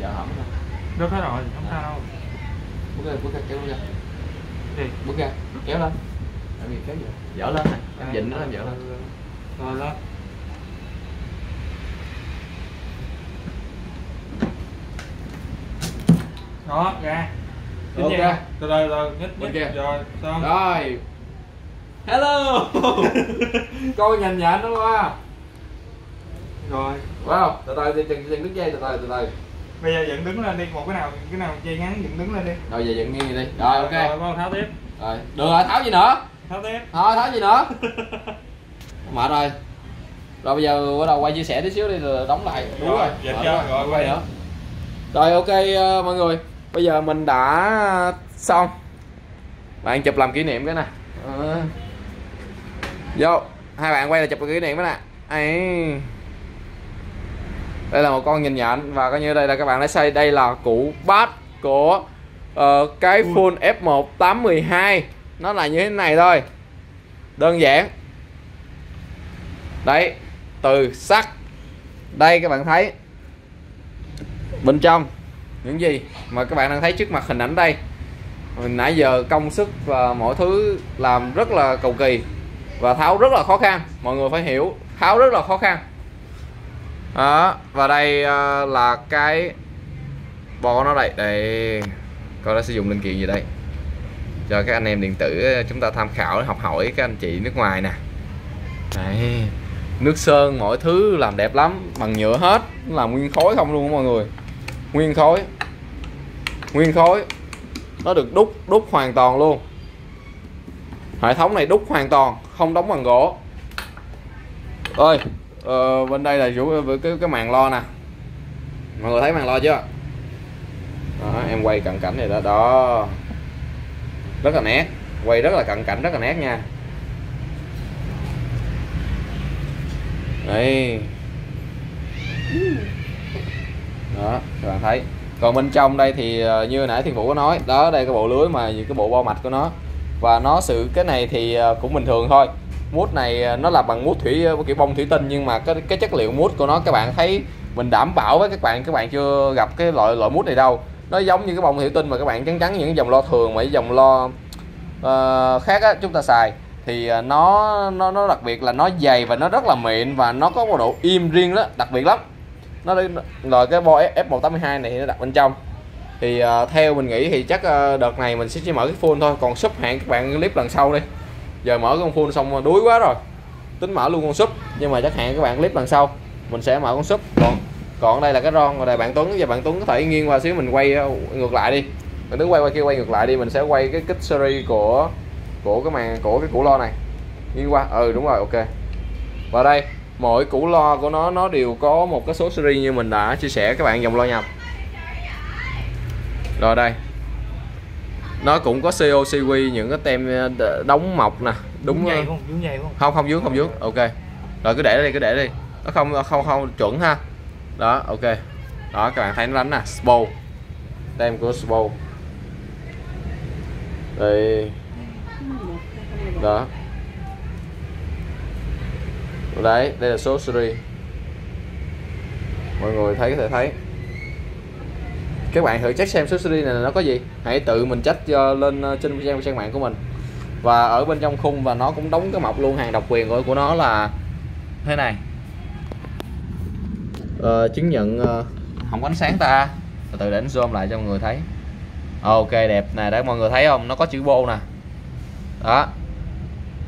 Giờ hỏng lên. Đứt hết rồi, không sao đâu. Bước ra, bước ra, kéo ra. Gì? Bước ra, kéo lên. Tại vì kéo vậy. Dở lên này, em dịnh nó làm dở lên. Rồi lên. Đó, ra. Ok. Từ từ từ, nhích nhích kìa. Rồi, xong. Rồi. Hello. Coi nhìn nhện nó qua. Rồi. Wow, từ từ đi chừng chừng đứng dây từ từ từ từ. Bây giờ dựng đứng lên đi, một cái nào cái nào dây ngắn dựng đứng lên đi. Rồi giờ dựng nghiêng đi. Rồi ok. Rồi bắt đầu tháo tiếp. Rồi, được rồi, tháo gì nữa? Tháo tiếp. Thôi tháo gì nữa? Mệt rồi. Rồi bây giờ bắt đầu quay chia sẻ tí xíu đi rồi đóng lại. Đúng rồi. Dịch chưa? Rồi quay nữa. Rồi ok mọi người. Bây giờ mình đã xong. Bạn chụp làm kỷ niệm cái nè. À. Vô, hai bạn quay là chụp kỷ niệm cái nè. Ấy. Đây là một con nhìn nhện và coi như đây là các bạn lấy xây, đây là củ bass của uh, cái full F một tám một hai. Nó là như thế này thôi. Đơn giản. Đấy, từ sắt. Đây các bạn thấy. Bên trong những gì mà các bạn đang thấy trước mặt hình ảnh đây, mình nãy giờ công sức và mọi thứ làm rất là cầu kỳ và tháo rất là khó khăn, mọi người phải hiểu, tháo rất là khó khăn đó. Và đây là cái bo nó đây, đây coi nó sử dụng linh kiện gì đây cho các anh em điện tử chúng ta tham khảo, học hỏi các anh chị nước ngoài nè. Đấy, nước sơn mọi thứ làm đẹp lắm, bằng nhựa hết, làm nguyên khối không luôn mọi người. Nguyên khối, nguyên khối, nó được đúc đúc hoàn toàn luôn. Hệ thống này đúc hoàn toàn, không đóng bằng gỗ. Ơi, ờ, bên đây là chủ cái cái màn lo nè, mọi người thấy màn lo chưa? Đó, em quay cận cảnh này đó, đó, rất là nét, quay rất là cận cảnh, rất là nét nha. Đây. Đó, các bạn thấy. Còn bên trong đây thì như nãy Thiên Vũ có nói, đó đây cái bộ lưới mà những cái bộ bo mạch của nó. Và nó sự cái này thì cũng bình thường thôi. Mút này nó là bằng mút thủy kiểu bông thủy tinh, nhưng mà cái cái chất liệu mút của nó các bạn thấy, mình đảm bảo với các bạn, các bạn chưa gặp cái loại loại mút này đâu. Nó giống như cái bông thủy tinh mà các bạn trắng trắng những dòng lo thường mà dòng lo uh, khác á, chúng ta xài thì nó nó nó đặc biệt là nó dày và nó rất là mịn và nó có một độ im riêng đó, đặc biệt lắm. Nó rồi cái Bose F một tám hai này nó đặt bên trong thì uh, theo mình nghĩ thì chắc uh, đợt này mình sẽ chỉ mở cái full thôi, còn sub hẹn các bạn clip lần sau đi. Giờ mở con full xong đuối quá rồi, tính mở luôn con sub, nhưng mà chắc hẹn các bạn clip lần sau mình sẽ mở con sub. Còn còn đây là cái ron, còn đây bạn Tuấn, và bạn Tuấn có thể nghiêng qua xíu, mình quay ngược lại đi, mình đứng quay qua kia, quay ngược lại đi, mình sẽ quay cái kích series của của cái màn của cái củ lo này, nghiêng qua, ừ đúng rồi ok. Và đây mỗi củ lo của nó nó đều có một cái số series như mình đã chia sẻ các bạn dòng lo nhập. Rồi đây nó cũng có xê o xê quy, những cái tem đóng mọc nè, đúng dây không? Dướng dây không? Không không dướng, không dướng. Ok. Rồi cứ để đây, cứ để đi. Nó không không không chuẩn ha. Đó, ok. Đó các bạn thấy nó đánh nè, Spow. Tem của Spow. Đây. Đó. Đấy, đây là số series. Mọi người thấy có thể thấy. Các bạn thử check xem số series này nó có gì. Hãy tự mình check lên trên trang mạng của mình. Và ở bên trong khung và nó cũng đóng cái mọc luôn, hàng độc quyền của, của nó là thế này. Ờ, chứng nhận không có ánh sáng ta. Từ từ để anh zoom lại cho mọi người thấy. Ok đẹp nè, để mọi người thấy không, nó có chữ Bose nè. Đó.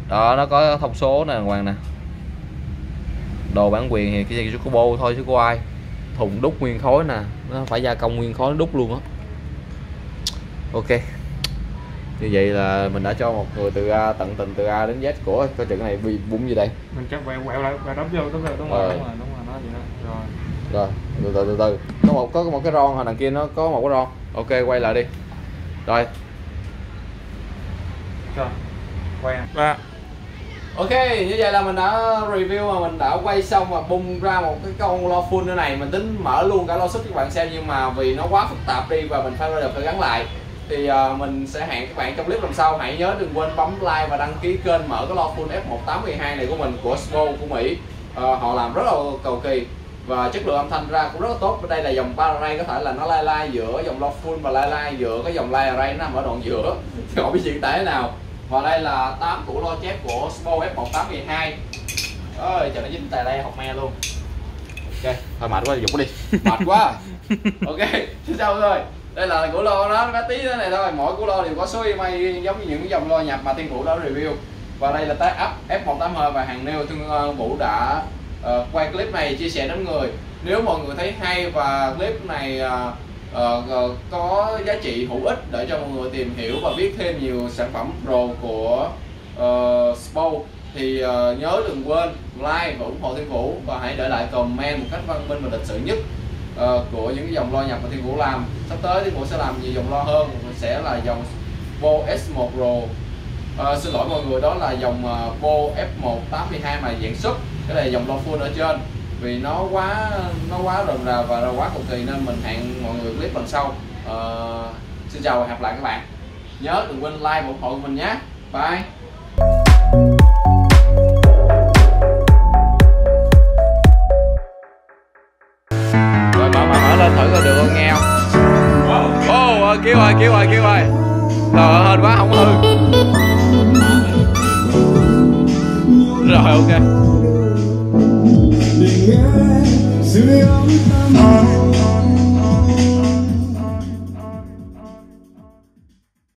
Đó, nó có thông số nè hoàng nè. Đồ bản quyền thì cái gì của Bose thôi chứ của ai. Thùng đúc nguyên khối nè, nó phải gia công nguyên khối nó đúc luôn á. Ok. Như vậy là mình đã cho một người từ A tận tình từ A đến Z của coi chừng này bị bung gì đây. Mình chắc quẹo quẹo lại và đấm vô đúng rồi, đúng rồi, đúng rồi, đúng rồi, nó gì đó. Rồi. Rồi, từ từ từ từ. Có một có một cái ron hồi đằng kia nó có một cái ron. Ok, quay lại đi. Rồi. Rồi. Quay. Ba. Ok, như vậy là mình đã review mà mình đã quay xong và bung ra một cái con lo full nữa này. Mình tính mở luôn cả lo sub cho các bạn xem nhưng mà vì nó quá phức tạp đi và mình phải ra được phải gắn lại. Thì uh, mình sẽ hẹn các bạn trong clip lần sau. Hãy nhớ đừng quên bấm like và đăng ký kênh mở cái lo full F một tám một hai này của mình, của Spow của Mỹ. Uh, họ làm rất là cầu kỳ và chất lượng âm thanh ra cũng rất là tốt. Đây là dòng Pararay, có thể là nó lai lai giữa dòng lo full và lai lai giữa cái dòng Pararay, nó nằm ở đoạn giữa chứ không biết diễn tả thế nào. Và đây là tám tủ lo chép của Spow F một tám một hai. Ơi trời, nó dính tài đây học me luôn. Ok, thôi mệt quá, dục nó đi. Mệt quá. Ok, xin chào rồi. Đây là củ lo nó bé tí thế này thôi, mỗi củ lo đều có số i em e i giống như những dòng lo nhập mà Thiên Vũ đã review. Và đây là test up F một tám hai và hàng nêu Thiên Vũ đã uh, quay clip này chia sẻ đến người. Nếu mọi người thấy hay và clip này uh, Uh, uh, có giá trị hữu ích để cho mọi người tìm hiểu và biết thêm nhiều sản phẩm pro của uh, Spow thì uh, nhớ đừng quên like và ủng hộ Thiên Vũ và hãy để lại comment một cách văn minh và lịch sự nhất uh, của những cái dòng lo nhập mà Thiên Vũ làm. Sắp tới Thiên Vũ sẽ làm nhiều dòng lo hơn, sẽ là dòng Spow S một Pro. Uh, xin lỗi mọi người, đó là dòng uh, Spow F một tám hai mà dạng sub. Cái này dòng lo full ở trên vì nó quá nó quá rườm rà và nó quá cầu kỳ nên mình hẹn mọi người clip lần sau. Ờ, xin chào và hẹn gặp lại các bạn, nhớ đừng quên like và ủng hộ mình nhé. Bye. Rồi mở mở mở lên thử coi được không nghe không. Ô kêu rồi kêu rồi kêu rồi, trời hên quá không có hư. Rồi ok. Hãy subscribe cho kênh Ghiền Mì Gõ để không bỏ lỡ những video hấp dẫn.